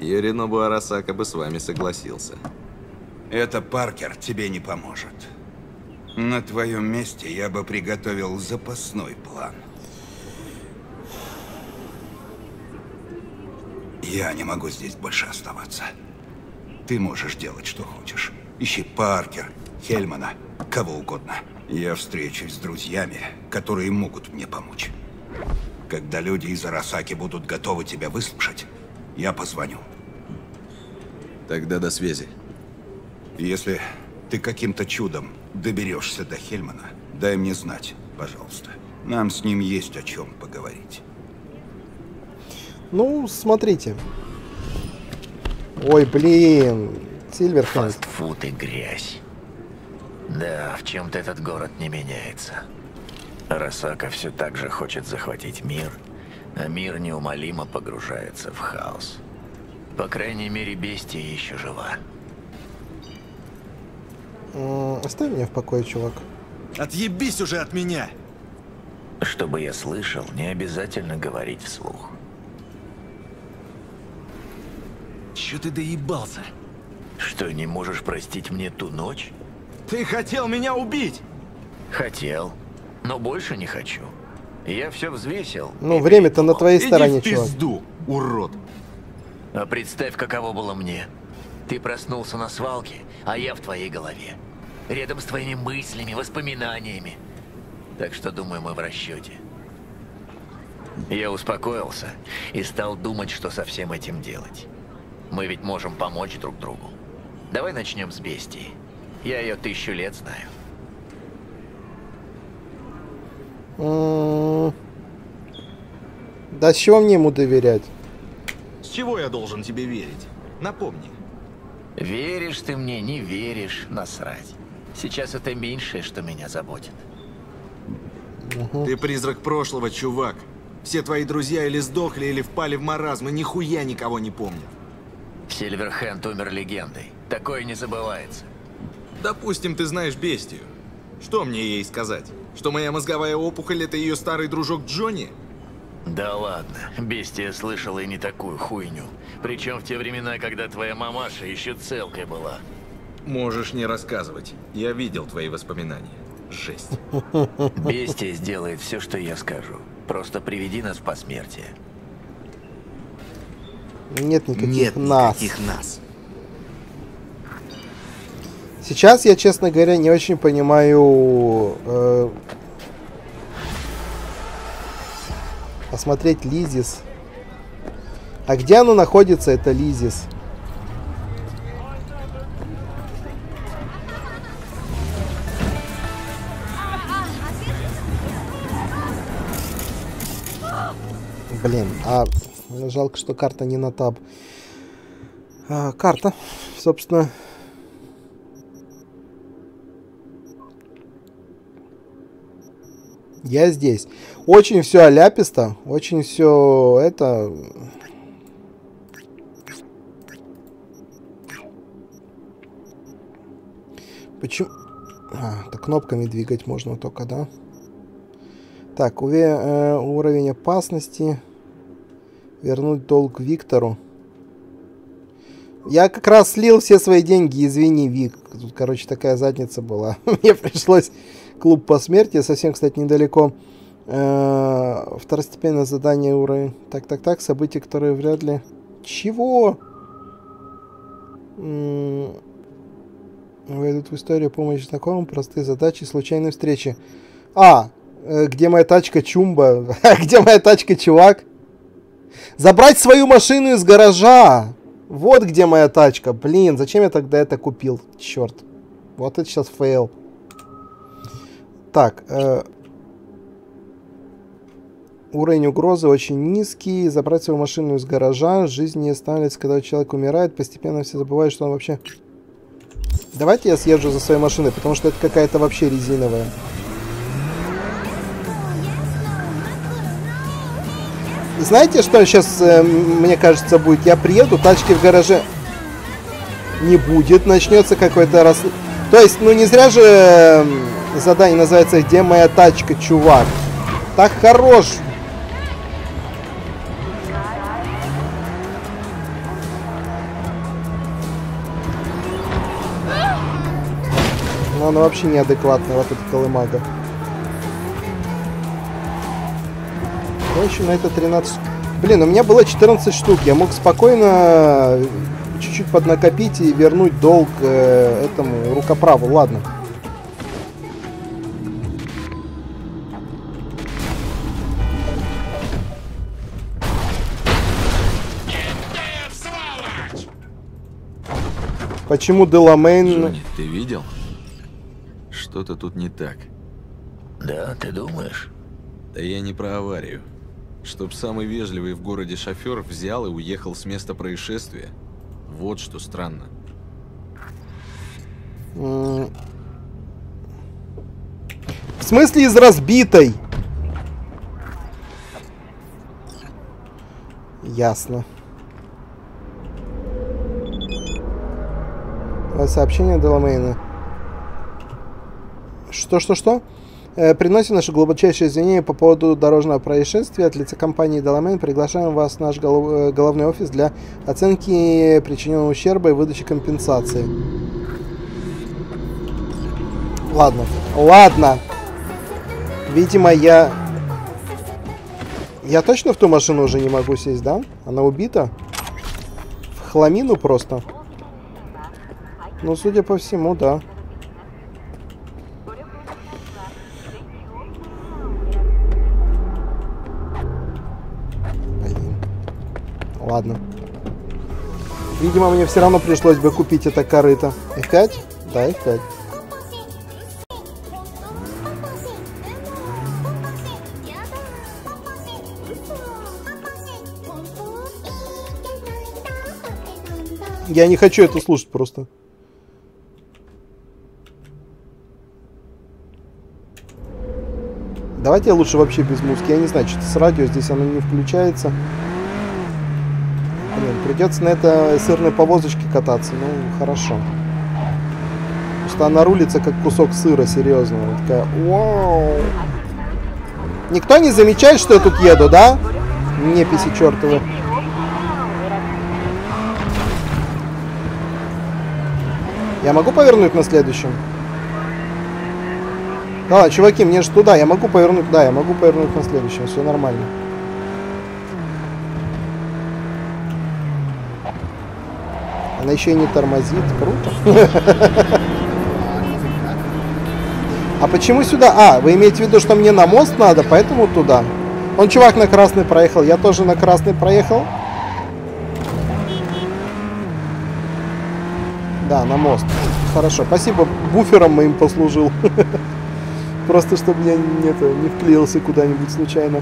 Ёринобу Арасака бы с вами согласился. Это Паркер тебе не поможет. На твоем месте я бы приготовил запасной план. Я не могу здесь больше оставаться. Ты можешь делать, что хочешь. Ищи Паркер, Хельмана, кого угодно. Я встречусь с друзьями, которые могут мне помочь. Когда люди из Арасаки будут готовы тебя выслушать, я позвоню. Тогда до связи. Если ты каким-то чудом доберешься до Хельмана, дай мне знать, пожалуйста. Нам с ним есть о чем поговорить. Ну, смотрите. Ой, блин. Сильверхэнд. Фастфуд и грязь. Да, в чем-то этот город не меняется. Арасака все так же хочет захватить мир, а мир неумолимо погружается в хаос. По крайней мере, Бестия еще жива. Оставь меня в покое, чувак. Отъебись уже от меня! Чтобы я слышал, не обязательно говорить вслух. Чё ты доебался? Что, не можешь простить мне ту ночь? Ты хотел меня убить! Хотел, но больше не хочу. Я все взвесил. Ну, время-то на твоей стороне, чувак. Иди в пизду, урод! А представь, каково было мне. Ты проснулся на свалке, а я в твоей голове. Рядом с твоими мыслями, воспоминаниями. Так что, думаю, мы в расчете. Я успокоился и стал думать, что со всем этим делать. Мы ведь можем помочь друг другу. Давай начнем с Бестии. Я ее 1000 лет знаю. Да с чего мне ему доверять? С чего я должен тебе верить? Напомни. Веришь ты мне, не веришь, насрать. Сейчас это меньшее, что меня заботит. Ты призрак прошлого, чувак. Все твои друзья или сдохли, или впали в маразм, и нихуя никого не помнят. Сильверхэнд умер легендой. Такое не забывается. Допустим, ты знаешь Бестию. Что мне ей сказать? Что моя мозговая опухоль — это ее старый дружок Джонни? Да ладно, Бестия слышала и не такую хуйню. Причем в те времена, когда твоя мамаша еще целкой была. Можешь не рассказывать. Я видел твои воспоминания. Жесть. Бестия сделает все, что я скажу. Просто приведи нас в посмертие. Нет никаких нас. Сейчас я, честно говоря, не очень понимаю... Посмотреть Лизис. А где оно находится, это Лизис? Блин, а жалко, что карта не на таб. А, карта, собственно. Я здесь. Очень все аляписто, очень все это. Почему? А, это кнопками двигать можно только, да? Так, уровень опасности. Вернуть долг Виктору. Я как раз слил все свои деньги, извини, Вик. Тут, короче, такая задница была. Мне пришлось... Клуб посмертия, совсем, кстати, недалеко. Второстепенное задание уровень. Так. События, которые вряд ли... Чего? Войдут в историю помощь знакомым, простые задачи, случайные встречи. А, где моя тачка, Чумба? Где моя тачка, чувак? Забрать свою машину из гаража! Вот где моя тачка. Блин, зачем я тогда это купил? Черт. Вот это сейчас фейл. Так, уровень угрозы очень низкий, забрать свою машину из гаража, жизнь не останавливается, когда человек умирает, постепенно все забывают, что он вообще... Давайте я съезжу за своей машиной, потому что это какая-то вообще резиновая. Знаете, что сейчас, мне кажется, будет? Я приеду, тачки в гараже не будет, начнется какой-то раз... То есть, ну не зря же... Задание называется «Где моя тачка, чувак?» Так хорош! Но она вообще неадекватная, вот эта колымага. Я еще на это 13... Блин, у меня было 14 штук. Я мог спокойно чуть-чуть поднакопить и вернуть долг этому рукоправу. Ладно. Почему Деламейн... Джонни, ты видел? Что-то тут не так. Да, ты думаешь? Да я не про аварию. Чтоб самый вежливый в городе шофер взял и уехал с места происшествия. Вот что странно. В смысле из разбитой? Ясно. Сообщение Деламейна. Что? Приносим наши глубочайшие извинения по поводу дорожного происшествия. От лица компании Деламейн приглашаем вас в наш головной офис для оценки причиненного ущерба и выдачи компенсации. Ладно. Видимо, я точно в ту машину уже не могу сесть, да? Она убита? В хламину просто. Ну, судя по всему, да. Блин. Ладно. Видимо, мне все равно пришлось бы купить это корыто. F5? Да, F5. Я не хочу это слушать просто. Давайте я лучше вообще без музыки. Я не знаю, что с радио здесь оно не включается. Блин, придется на этой сырной повозочке кататься. Ну, хорошо. Потому что она рулится, как кусок сыра, серьезно. Вот такая, вау. Никто не замечает, что я тут еду, да? Неписи чертовы. Я могу повернуть на следующем? Да, чуваки, мне же туда, я могу повернуть на следующем, все нормально. Она еще и не тормозит, круто. А почему сюда? А, вы имеете в виду, что мне на мост надо, поэтому туда. Он чувак на красный проехал, я тоже на красный проехал. Да, на мост. Хорошо, спасибо, буфером моим послужил. Просто, чтобы я не вклеился куда-нибудь случайно.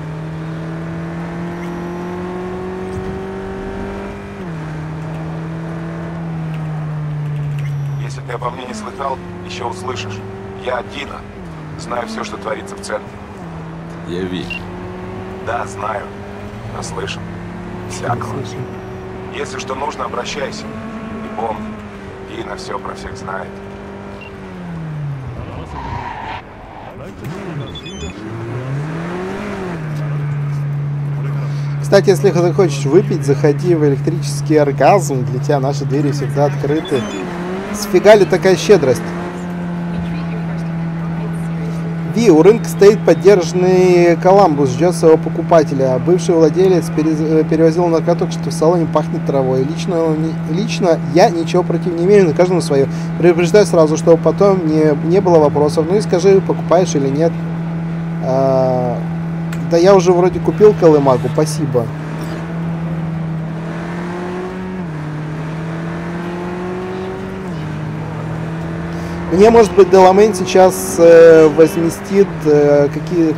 Если ты обо мне не слыхал, еще услышишь. Я Дина. Знаю все, что творится в центре. Я Вик. Да, знаю. Наслышан. Всякого. Если что нужно, обращайся. И помни, Дина все про всех знает. Кстати, если захочешь выпить, заходи в электрический оргазм. Для тебя наши двери всегда открыты. Сфига ли такая щедрость? Ви, у рынка стоит подержанный Коламбус, ждет своего покупателя. Бывший владелец перевозил наркотик, что в салоне пахнет травой. Лично я ничего против не имею, на каждом свое. Предупреждаю сразу, чтобы потом не было вопросов. Ну и скажи, покупаешь или нет. Да я уже вроде купил колымагу, спасибо. Мне, может быть, Деламейн сейчас возместит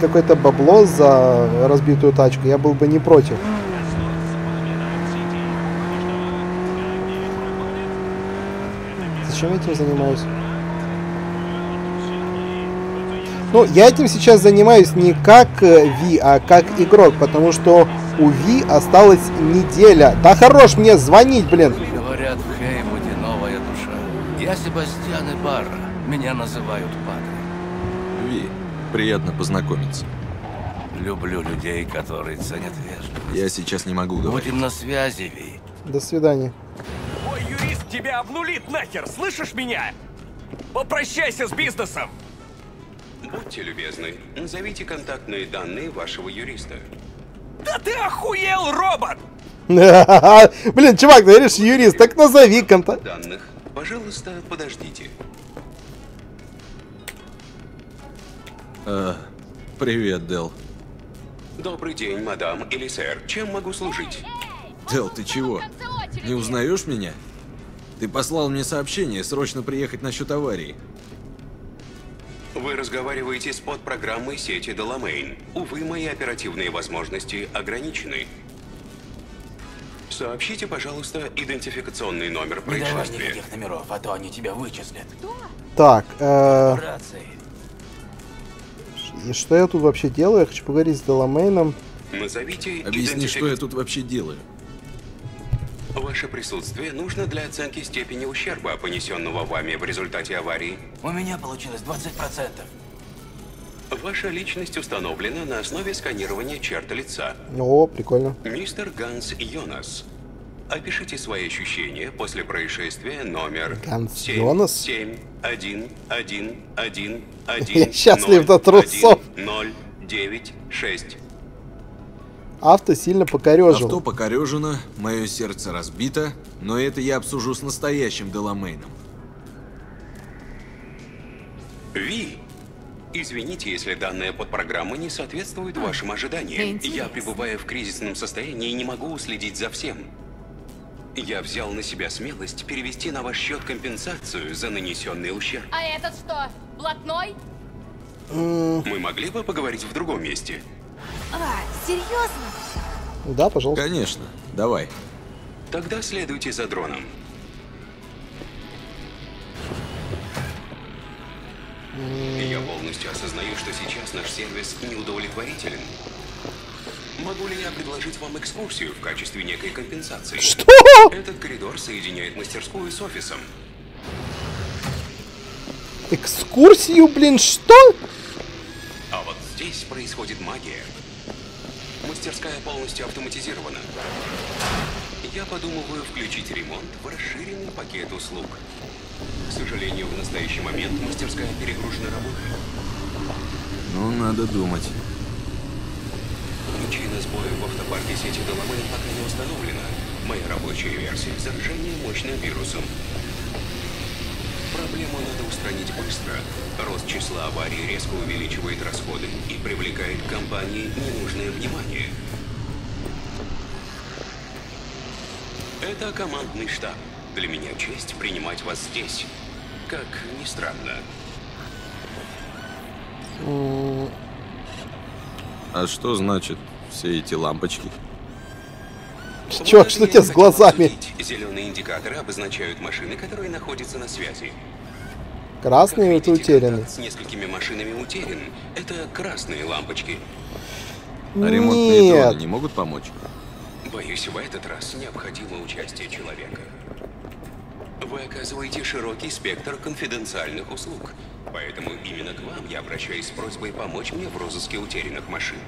какое-то бабло за разбитую тачку. Я был бы не против. Зачем я этим занимаюсь? Ну, я этим сейчас занимаюсь не как Ви, а как игрок, потому что у Ви осталась неделя. Да хорош мне звонить, блин! Говорят, в Хейвуде новая душа. Я Себастьян Барра. Меня называют Патри. Ви, приятно познакомиться. Люблю людей, которые ценят вежливость. Я сейчас не могу говорить. Будем на связи, Ви. До свидания. Мой юрист тебя обнулит нахер, слышишь меня? Попрощайся с бизнесом! Будьте любезны, назовите контактные данные вашего юриста. Да ты охуел, робот! Блин, чувак, говоришь, юрист, так назови контакт. Данных, пожалуйста, подождите. Привет, Дел. Добрый день, мадам или сэр. Чем могу служить? Дел, ты чего? Не узнаешь меня? Ты послал мне сообщение срочно приехать насчет аварии. Вы разговариваете с подпрограммой сети Деламейн. Увы, мои оперативные возможности ограничены. Сообщите, пожалуйста, идентификационный номер происшествия. Не давай никаких номеров, а то они тебя вычислят. Так, что я тут вообще делаю? Я хочу поговорить с Деламейном. Назовите. Объясни, что я тут вообще делаю. Ваше присутствие нужно для оценки степени ущерба, понесенного вами в результате аварии. У меня получилось 20%. Ваша личность установлена на основе сканирования черт лица. О, прикольно. Мистер Ганс Йонас. Опишите свои ощущения после происшествия номер 7711111. Счастлив до трусов. 096. Авто сильно покорежено. Авто покорежено, мое сердце разбито, но это я обсужу с настоящим Деламейном. Ви, извините, если данная подпрограмма не соответствует вашим ожиданиям. Я пребываю в кризисном состоянии и не могу уследить за всем. Я взял на себя смелость перевести на ваш счет компенсацию за нанесенный ущерб. А этот что, блатной? Мы могли бы поговорить в другом месте. А, серьезно? Да, пожалуйста. Конечно, давай. Тогда следуйте за дроном. Я полностью осознаю, что сейчас наш сервис неудовлетворителен. Могу ли я предложить вам экскурсию в качестве некой компенсации? Что? Этот коридор соединяет мастерскую с офисом. Экскурсию, блин, что? А вот здесь происходит магия. Мастерская полностью автоматизирована. Я подумываю включить ремонт в расширенный пакет услуг. К сожалению, в настоящий момент мастерская перегружена работой. Ну, надо думать. Причина сбоя в автопарке сети Деламейн пока не установлена. Моя рабочая версия — заражение мощным вирусом. Проблему надо устранить быстро. Рост числа аварий резко увеличивает расходы и привлекает к компании ненужное внимание. Это командный штаб. Для меня честь принимать вас здесь. Как ни странно. А что значит все эти лампочки? Чувак, что у тебя с глазами? Зеленые индикаторы обозначают машины, которые находятся на связи. Красные — это утеряны. С несколькими машинами утерян. Это красные лампочки. Нет. А ремонтные дроны не могут помочь? Боюсь, в этот раз необходимо участие человека. Вы оказываете широкий спектр конфиденциальных услуг. Поэтому именно к вам я обращаюсь с просьбой помочь мне в розыске утерянных машин.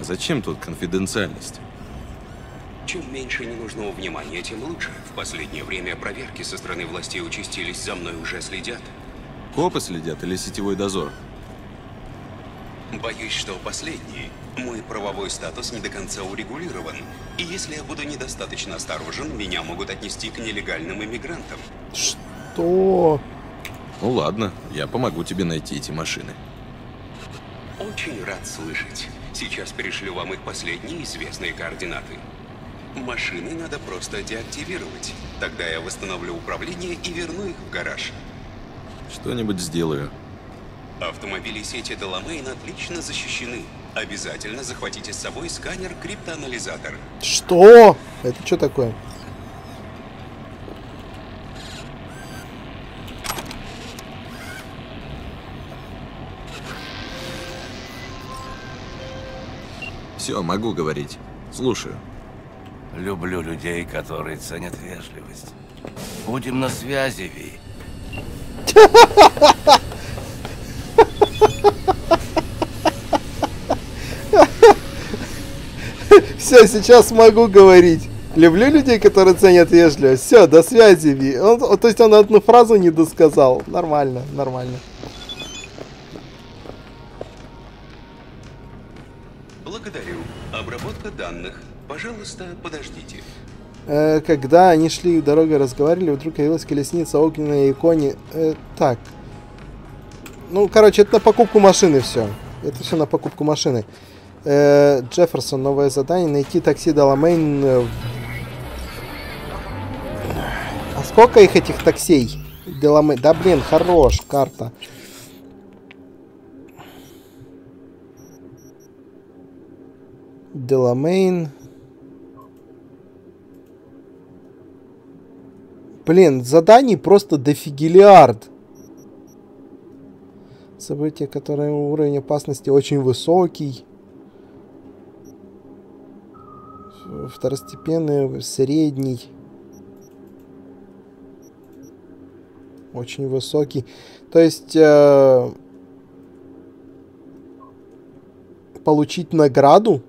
А зачем тут конфиденциальность? Чем меньше ненужного внимания, тем лучше. В последнее время проверки со стороны властей участились, за мной уже следят. Копы следят или сетевой дозор? Боюсь, что последний. Мой правовой статус не до конца урегулирован. И если я буду недостаточно осторожен, меня могут отнести к нелегальным иммигрантам. Что? Ну ладно, я помогу тебе найти эти машины. Очень рад слышать. Сейчас перешлю вам их последние известные координаты. Машины надо просто деактивировать. Тогда я восстановлю управление и верну их в гараж. Что-нибудь сделаю. Автомобили сети Деламейн отлично защищены. Обязательно захватите с собой сканер-криптоанализатор. Что? Это что такое? Все, могу говорить. Слушаю. Люблю людей, которые ценят вежливость. Будем на связи, Ви. Все, сейчас могу говорить. Люблю людей, которые ценят вежливо. Все, до связи, Ви. То есть он одну фразу не досказал. Нормально, нормально. Благодарю. Обработка данных. Пожалуйста, подождите. Когда они шли дорогой, разговаривали, вдруг появилась колесница огненная иконе. Так. Ну, короче, это на покупку машины все. Это все на покупку машины. Джефферсон, новое задание. Найти такси Деламейн. А сколько их, этих таксей? Деламейн. Да блин, хорош, карта. Деламейн. Блин, заданий просто дофигелиард. События, которые уровень опасности очень высокий. Второстепенный, средний. Очень высокий. То есть получить награду.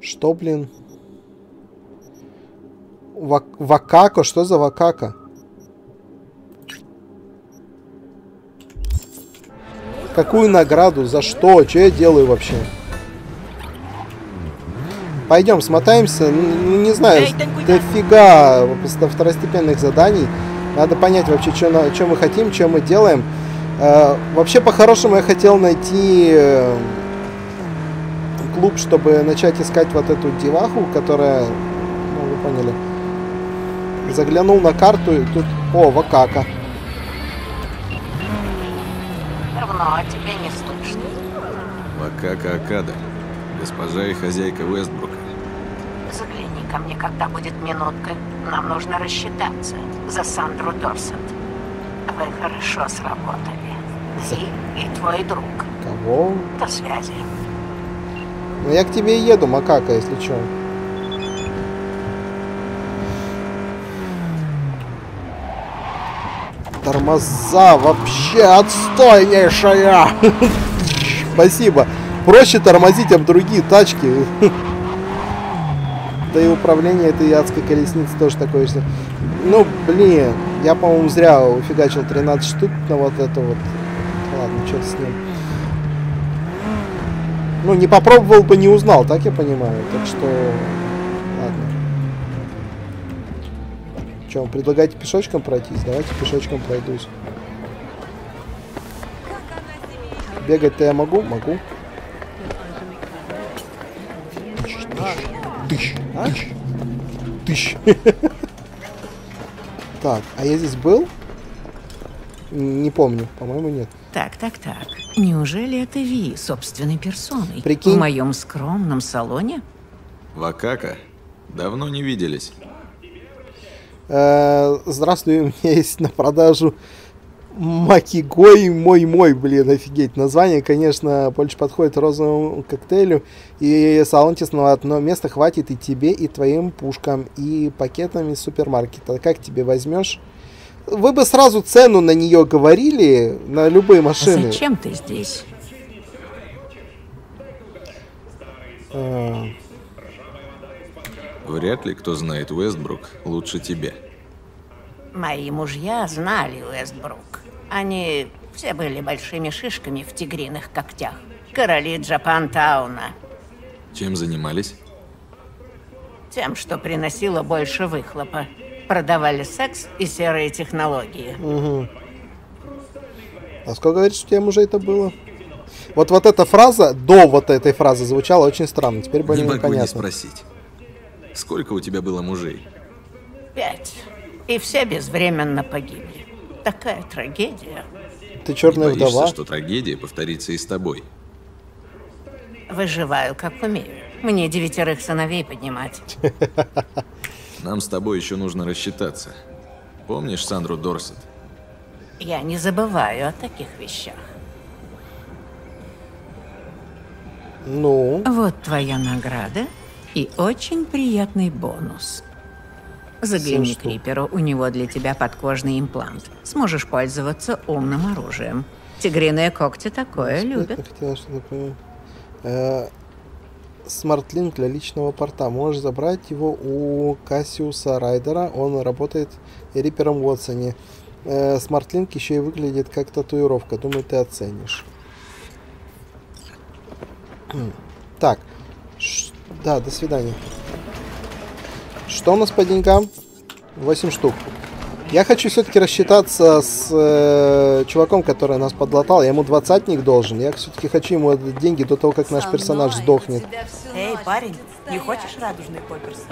Что, блин? Вакако? Что за Вакако? Какую награду? За что? Че я делаю вообще? Пойдем, смотаемся. Ну, не знаю, дофига второстепенных заданий. Надо понять вообще, что мы хотим, что мы делаем. Вообще, по-хорошему, я хотел найти клуб, чтобы начать искать вот эту деваху, которая... Ну, вы поняли. Заглянул на карту, и тут... О, Вакако. А тебе не слышно. Вакако Окада, госпожа и хозяйка Уэстбрука. Загляни ко мне, когда будет минутка. Нам нужно рассчитаться за Сандру Дорсет. Вы хорошо сработали. И твой друг. Кого? До связи. Ну я к тебе и еду, Макако, если чё. Тормоза вообще отстойнейшая. Спасибо. Проще тормозить об другие тачки. Да и управление этой адской колесницы тоже такое же. Ну, блин. Я, по-моему, зря уфигачил 13 штук на вот это вот. Ладно, что-то с ним. Ну, не попробовал бы, не узнал, так я понимаю. Так что... Ладно. Предлагаете пешочком пройтись? Давайте пешочком пройдусь. Бегать-то я могу? Могу. Тыщ. Так, а я здесь был? Не помню, по-моему, нет. Так. Неужели это Ви собственной персоной? Прикинь. В моем скромном салоне? Вакако, давно не виделись. Здравствуй, у меня есть на продажу макигой мой, блин, офигеть. Название, конечно, больше подходит розовому коктейлю. И салон тесноват, но места хватит и тебе, и твоим пушкам, и пакетам из супермаркета. Как тебе, возьмешь? Вы бы сразу цену на нее говорили, на любые машины. А зачем ты здесь? Вряд ли кто знает Уэстбрук лучше тебя. Мои мужья знали Уэстбрук. Они все были большими шишками в тигриных когтях. Короли Джапантауна. Чем занимались? Тем, что приносило больше выхлопа. Продавали секс и серые технологии. Угу. А сколько, говоришь, у тебя мужей-то было? Вот эта фраза, до вот этой фразы звучала очень странно. Теперь более непонятно. Не могу не спросить. Сколько у тебя было мужей? 5. И все безвременно погибли. Такая трагедия. Ты черная вдова. Не боишься, что трагедия повторится и с тобой? Выживаю, как умею. Мне 9 сыновей поднимать. Нам с тобой еще нужно рассчитаться. Помнишь Сандру Дорсет? Я не забываю о таких вещах. Ну? Вот твоя награда. И очень приятный бонус. Загляни к Крипперу, у него для тебя подкожный имплант. Сможешь пользоваться умным оружием. Тигриные когти такое любят. Смарт-линк для личного порта. Можешь забрать его у Кассиуса Райдера. Он работает рипером в Уотсоне. Смарт-линк еще и выглядит как татуировка. Думаю, ты оценишь. Так. Да, до свидания. Что у нас по деньгам? 8 штук. Я хочу все-таки рассчитаться с чуваком, который нас подлатал. Я ему двадцатник должен. Я все-таки хочу ему деньги до того, как наш персонаж сдохнет. Эй, парень, не хочешь радужные памперсы?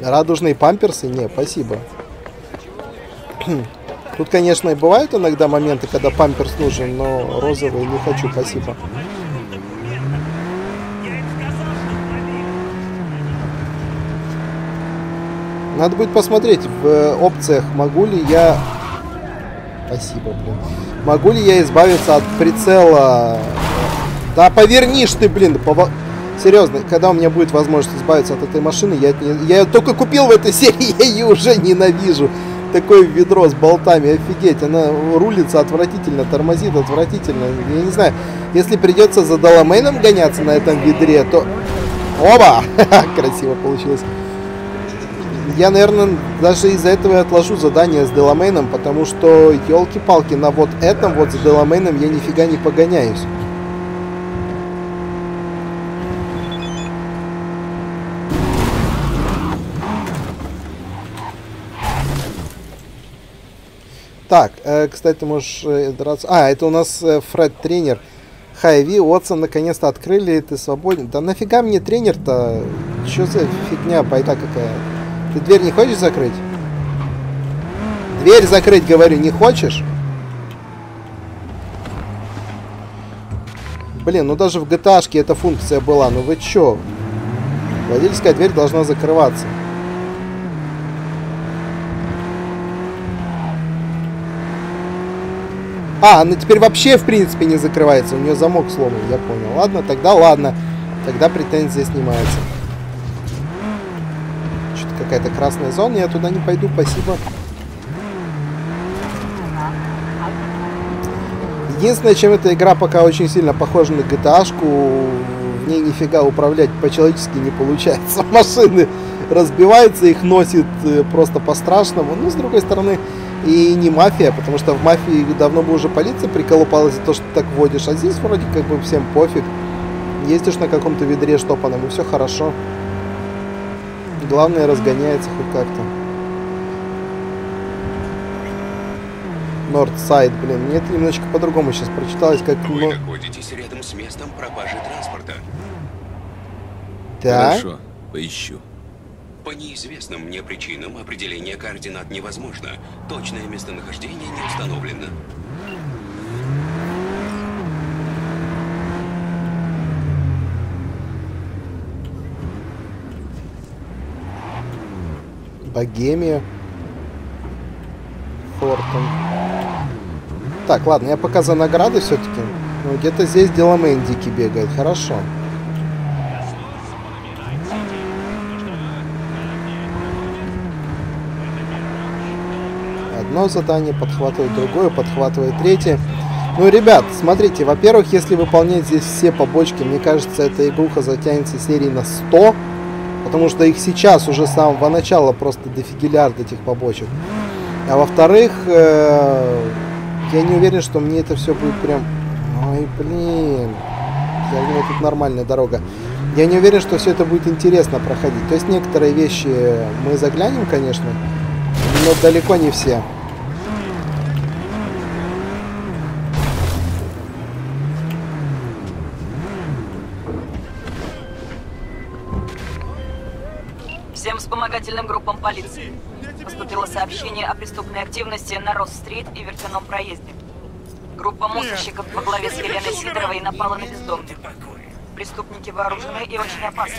Радужные памперсы? Не, спасибо. Тут, конечно, и бывают иногда моменты, когда памперс нужен, но розовый не хочу, спасибо. Надо будет посмотреть в опциях, могу ли я... Спасибо, блин. Могу ли я избавиться от прицела? Да повернишь ты, блин. Серьезно, когда у меня будет возможность избавиться от этой машины, я ее только купил в этой серии, я ее уже ненавижу. Такое ведро с болтами, офигеть. Она рулится отвратительно, тормозит отвратительно. Я не знаю, если придется за Деламейном гоняться на этом ведре, то... Оба! Красиво получилось. Я, наверное, даже из-за этого и отложу задание с Деламейном, потому что, елки-палки, на вот этом вот с Деламейном я нифига не погоняюсь. Так, кстати, ты можешь драться... А, это у нас Фред-тренер. Хайви, Уотсон, наконец-то открыли, ты свободен. Да нафига мне тренер-то? Что за фигня, байда какая? Ты дверь не хочешь закрыть? Дверь закрыть, говорю, не хочешь? Блин, ну даже в GTA-шке эта функция была. Ну вы чё? Водительская дверь должна закрываться. А, она теперь вообще в принципе не закрывается. У нее замок сломан, я понял. Ладно. Тогда претензия снимается. Какая-то красная зона, я туда не пойду, спасибо. Единственное, чем эта игра пока очень сильно похожа на GTA-шку, в ней нифига управлять по-человечески не получается. Машины разбиваются, их носит просто по-страшному. Ну, с другой стороны, и не мафия, потому что в мафии давно бы уже полиция приколупалась за то, что ты так водишь. А здесь вроде как бы всем пофиг. Ездишь на каком-то ведре штопаном, и все хорошо. Главное, разгоняется хоть как-то. Нордсайд, блин. Мне это немножечко по-другому сейчас прочиталось, как... Вы находитесь рядом с местом пропажи транспорта. Да? Хорошо, поищу. По неизвестным мне причинам определение координат невозможно. Точное местонахождение не установлено. Богемия. Фортон. Так, ладно, я пока за награды все-таки. Ну, где-то здесь Деламейн дикий бегает. Хорошо. Одно задание подхватывает другое, подхватывает третье. Ну, ребят, смотрите, во-первых, если выполнять здесь все побочки, мне кажется, эта игруха затянется серии на 100. Потому что их сейчас уже с самого начала просто дофигелярд этих побочек. А во-вторых, я не уверен, что мне это все будет прям... Ой, блин. Я думаю, тут нормальная дорога. Я не уверен, что все это будет интересно проходить. То есть некоторые вещи мы заглянем, конечно, но далеко не все. Вспомогательным группам полиции. Поступило сообщение о преступной активности на Росс-стрит и Вертяном проезде. Группа мусорщиков во главе с Еленой Сидоровой напала на бездомных. Преступники вооружены и очень опасны.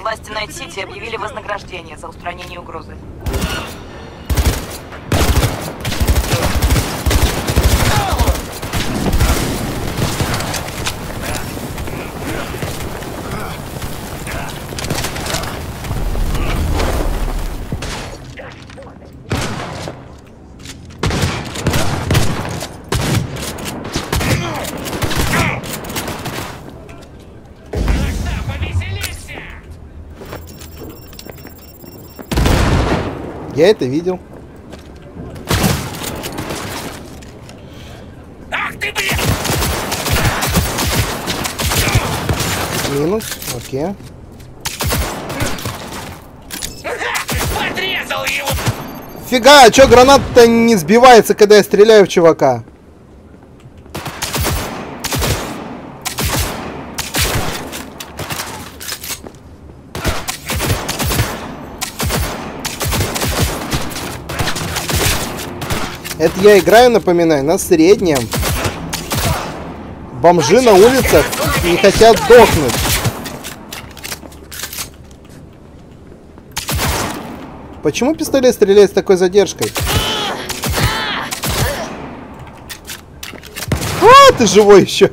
Власти Найт Сити объявили вознаграждение за устранение угрозы. Я это видел. Ах ты, блин! Минус, окей. Подрезал его! Фига, а чё граната-то не сбивается, когда я стреляю в чувака? Это я играю, напоминаю, на среднем. Бомжи на улицах не хотят дохнуть. Почему пистолет стреляет с такой задержкой? А, ты живой еще.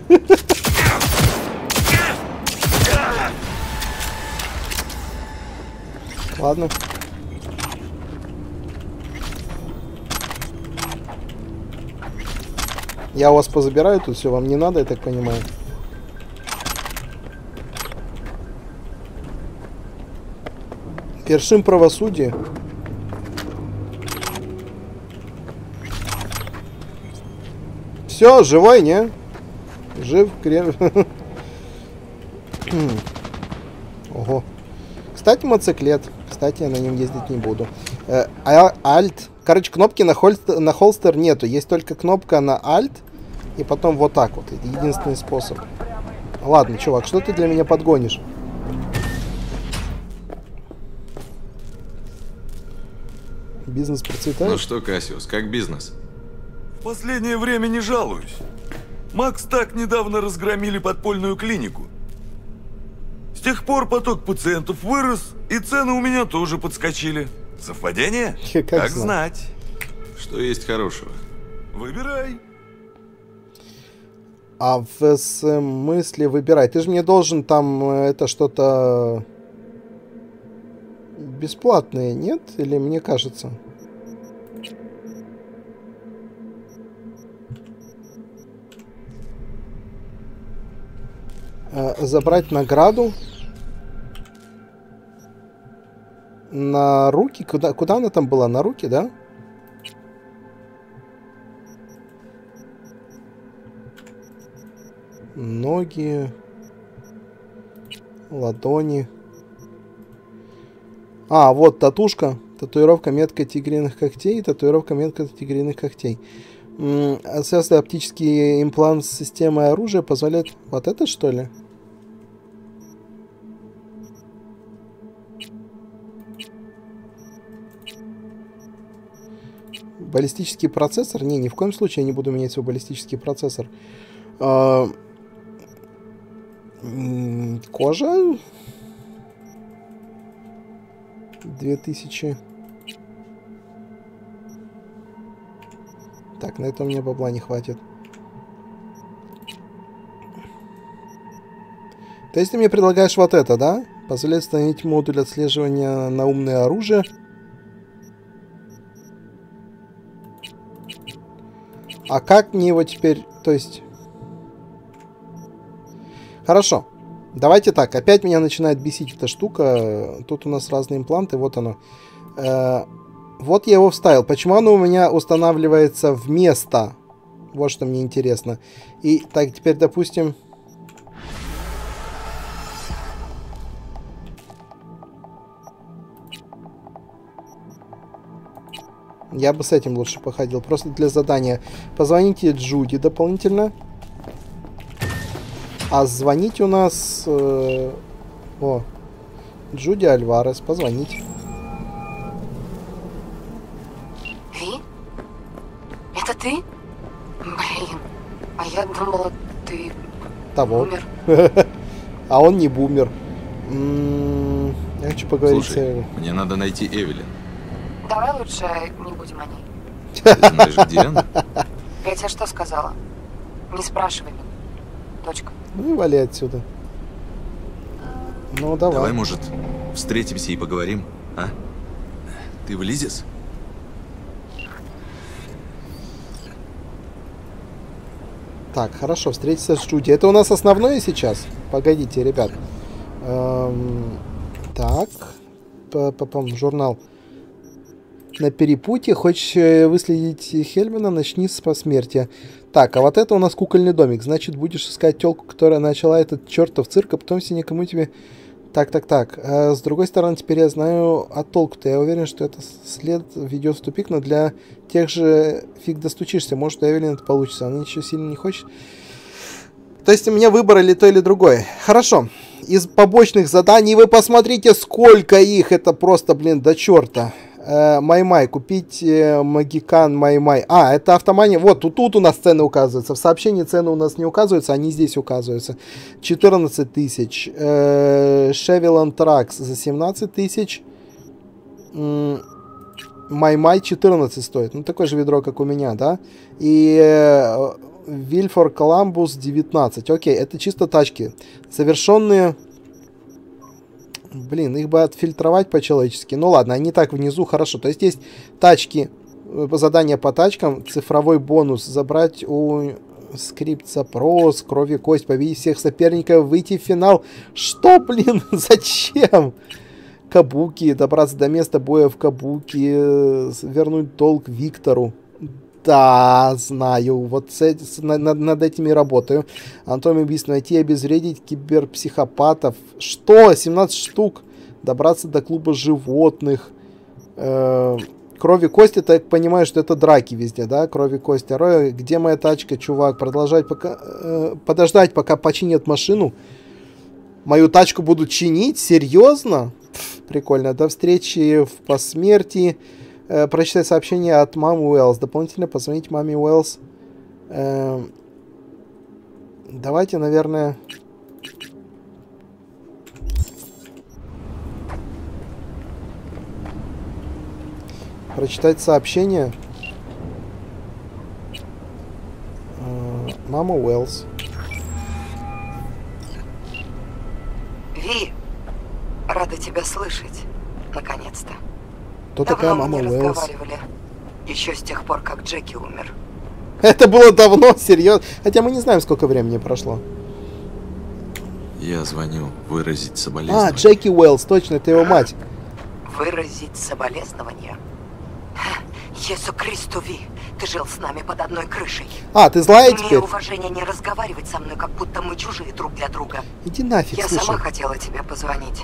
Ладно. Я у вас позабираю, тут все вам не надо, я так понимаю. Вершим правосудие. Все, живой, не? Жив, креп. Ого. Кстати, мотоциклет. Кстати, я на нем ездить не буду. Альт. Короче, кнопки на холстер нету. Есть только кнопка на Alt. И потом вот так вот. Это единственный способ. Ладно, чувак, что ты для меня подгонишь? Бизнес процветает. Ну что, Кассиус, как бизнес? В последнее время не жалуюсь. Макс так недавно разгромили подпольную клинику. С тех пор поток пациентов вырос, и цены у меня тоже подскочили. Совпадение? Как знать. Что есть хорошего? Выбирай. А в смысле выбирай? Ты же мне должен там это что-то бесплатное, нет? Или мне кажется? Забрать награду. На руки? Куда она там была? На руки, да? Ноги. Ладони. А, вот татушка. Татуировка метка тигриных когтей. Татуировка метка тигриных когтей. Связанный оптический имплант с системой оружия позволяет... Вот это что ли? Баллистический процессор? Не, ни в коем случае я не буду менять свой баллистический процессор. Кожа? 2000. Так, на это у меня бабла не хватит. То есть ты мне предлагаешь вот это, да? Позволяет установить модуль отслеживания на умное оружие. А как мне его теперь... То есть... Хорошо. Давайте так. Опять меня начинает бесить эта штука. Тут у нас разные импланты. Вот оно. Вот я его вставил. Почему оно у меня устанавливается вместо? Вот что мне интересно. И так, теперь, допустим... Я бы с этим лучше походил. Просто для задания. Позвоните Джуди дополнительно. А звонить у нас... О. Джуди Альварес. Позвонить. Ви? Это ты? Блин. А я думала, ты... Того. Бумер. А он не бумер. Я хочу поговорить с Эвелин. Мне надо найти Эвелин. Давай лучше не будем о ней. Ты знаешь, где она? Я тебе что сказала? Не спрашивай меня. Точка. Ну и вали отсюда. Ну, давай. Давай, может, встретимся и поговорим, а? Ты влезешь? Так, хорошо, встретиться с Джуди. Это у нас основное сейчас? Погодите, ребят. Так. Журнал. на перепутье. Хочешь выследить Хельмана, начни с посмертия. Так, а вот это у нас кукольный домик. Значит, будешь искать тёлку, которая начала этот чертов цирк, а потом все никому тебе... Так. А с другой стороны, теперь я знаю о толку-то. Я уверен, что это след ведет в тупик, но для тех же фиг достучишься. Может, у Эвелин это получится. Она ничего сильно не хочет. То есть у меня выбор или то, или другое. Хорошо. Из побочных заданий вы посмотрите, сколько их. Это просто, блин, до черта. Май-май. Купить магикан Май-май. А, это автомания. Вот, тут у нас цены указываются. В сообщении цены у нас не указываются, они здесь указываются. 14 тысяч. Шевелон Тракс за 17 тысяч. Май-май 14 стоит. Ну, такое же ведро, как у меня, да? И Вильфор Коламбус 19. Окей, это чисто тачки. Совершенные... Блин, их бы отфильтровать по-человечески. Ну ладно, они так внизу, хорошо. То есть есть тачки, задания по тачкам, цифровой бонус, забрать у скрипт запрос, кровь и кость, победить всех соперников, выйти в финал. Что, блин, зачем? Кабуки, добраться до места боя в Кабуки, вернуть долг Виктору. Да, знаю. Вот над этими работаю. Анатомию убийств найти, обезвредить киберпсихопатов. Что? 17 штук. Добраться до клуба животных. Кровь и кость, это, я понимаю, что это драки везде, да? Кровь и кость. Роя, где моя тачка, чувак? Продолжать пока... подождать, пока починят машину. Мою тачку будут чинить? Серьезно? Прикольно. До встречи в посмертии. Прочитать сообщение от мамы Уэллс. Дополнительно позвонить маме Уэллс. Давайте, наверное... Прочитать сообщение. Мама Уэллс. Ви, рада тебя слышать. Наконец-то. Кто такая мама Уэллс? Еще с тех пор, как Джеки умер. Это было давно, серьезно. Хотя мы не знаем, сколько времени прошло. Я звоню выразить соболезнования. А, Джеки Уэллс, точно, это его мать. Выразить соболезнования? Иисусу Христу, Ви, ты жил с нами под одной крышей. А, ты злая теперь? Имею уважение не разговаривать со мной, как будто мы чужие друг для друга. Иди нафиг, слушай. Я сама хотела тебе позвонить.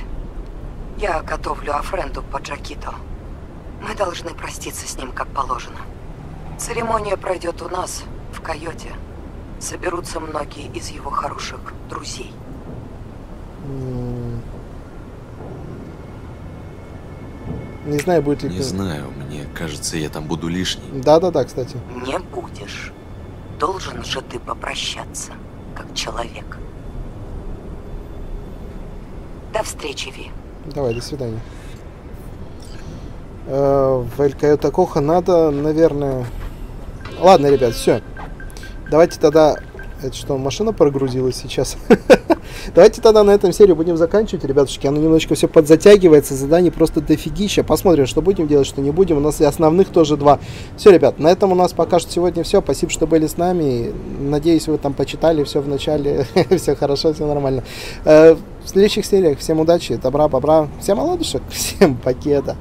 Я готовлю афренду по Джакито. Мы должны проститься с ним, как положено. Церемония пройдет у нас, в Койоте. Соберутся многие из его хороших друзей. Не знаю, будет ли... Не знаю, мне кажется, я там буду лишний. Да, кстати. Не будешь. Должен же ты попрощаться, как человек. До встречи, Ви. Давай, до свидания. В Эль Койота Коха надо, наверное... Ладно, ребят, все. Давайте тогда... Это что, машина прогрузилась сейчас? Давайте тогда на этом серию будем заканчивать, ребятушки. Оно немножечко все подзатягивается, заданий просто дофигища. Посмотрим, что будем делать, что не будем. У нас и основных тоже два. Все, ребят, на этом у нас пока что сегодня все. Спасибо, что были с нами. Надеюсь, вы там почитали все в начале. Все хорошо, все нормально. В следующих сериях всем удачи, добра, бобра. Всем оладушек, всем пакета.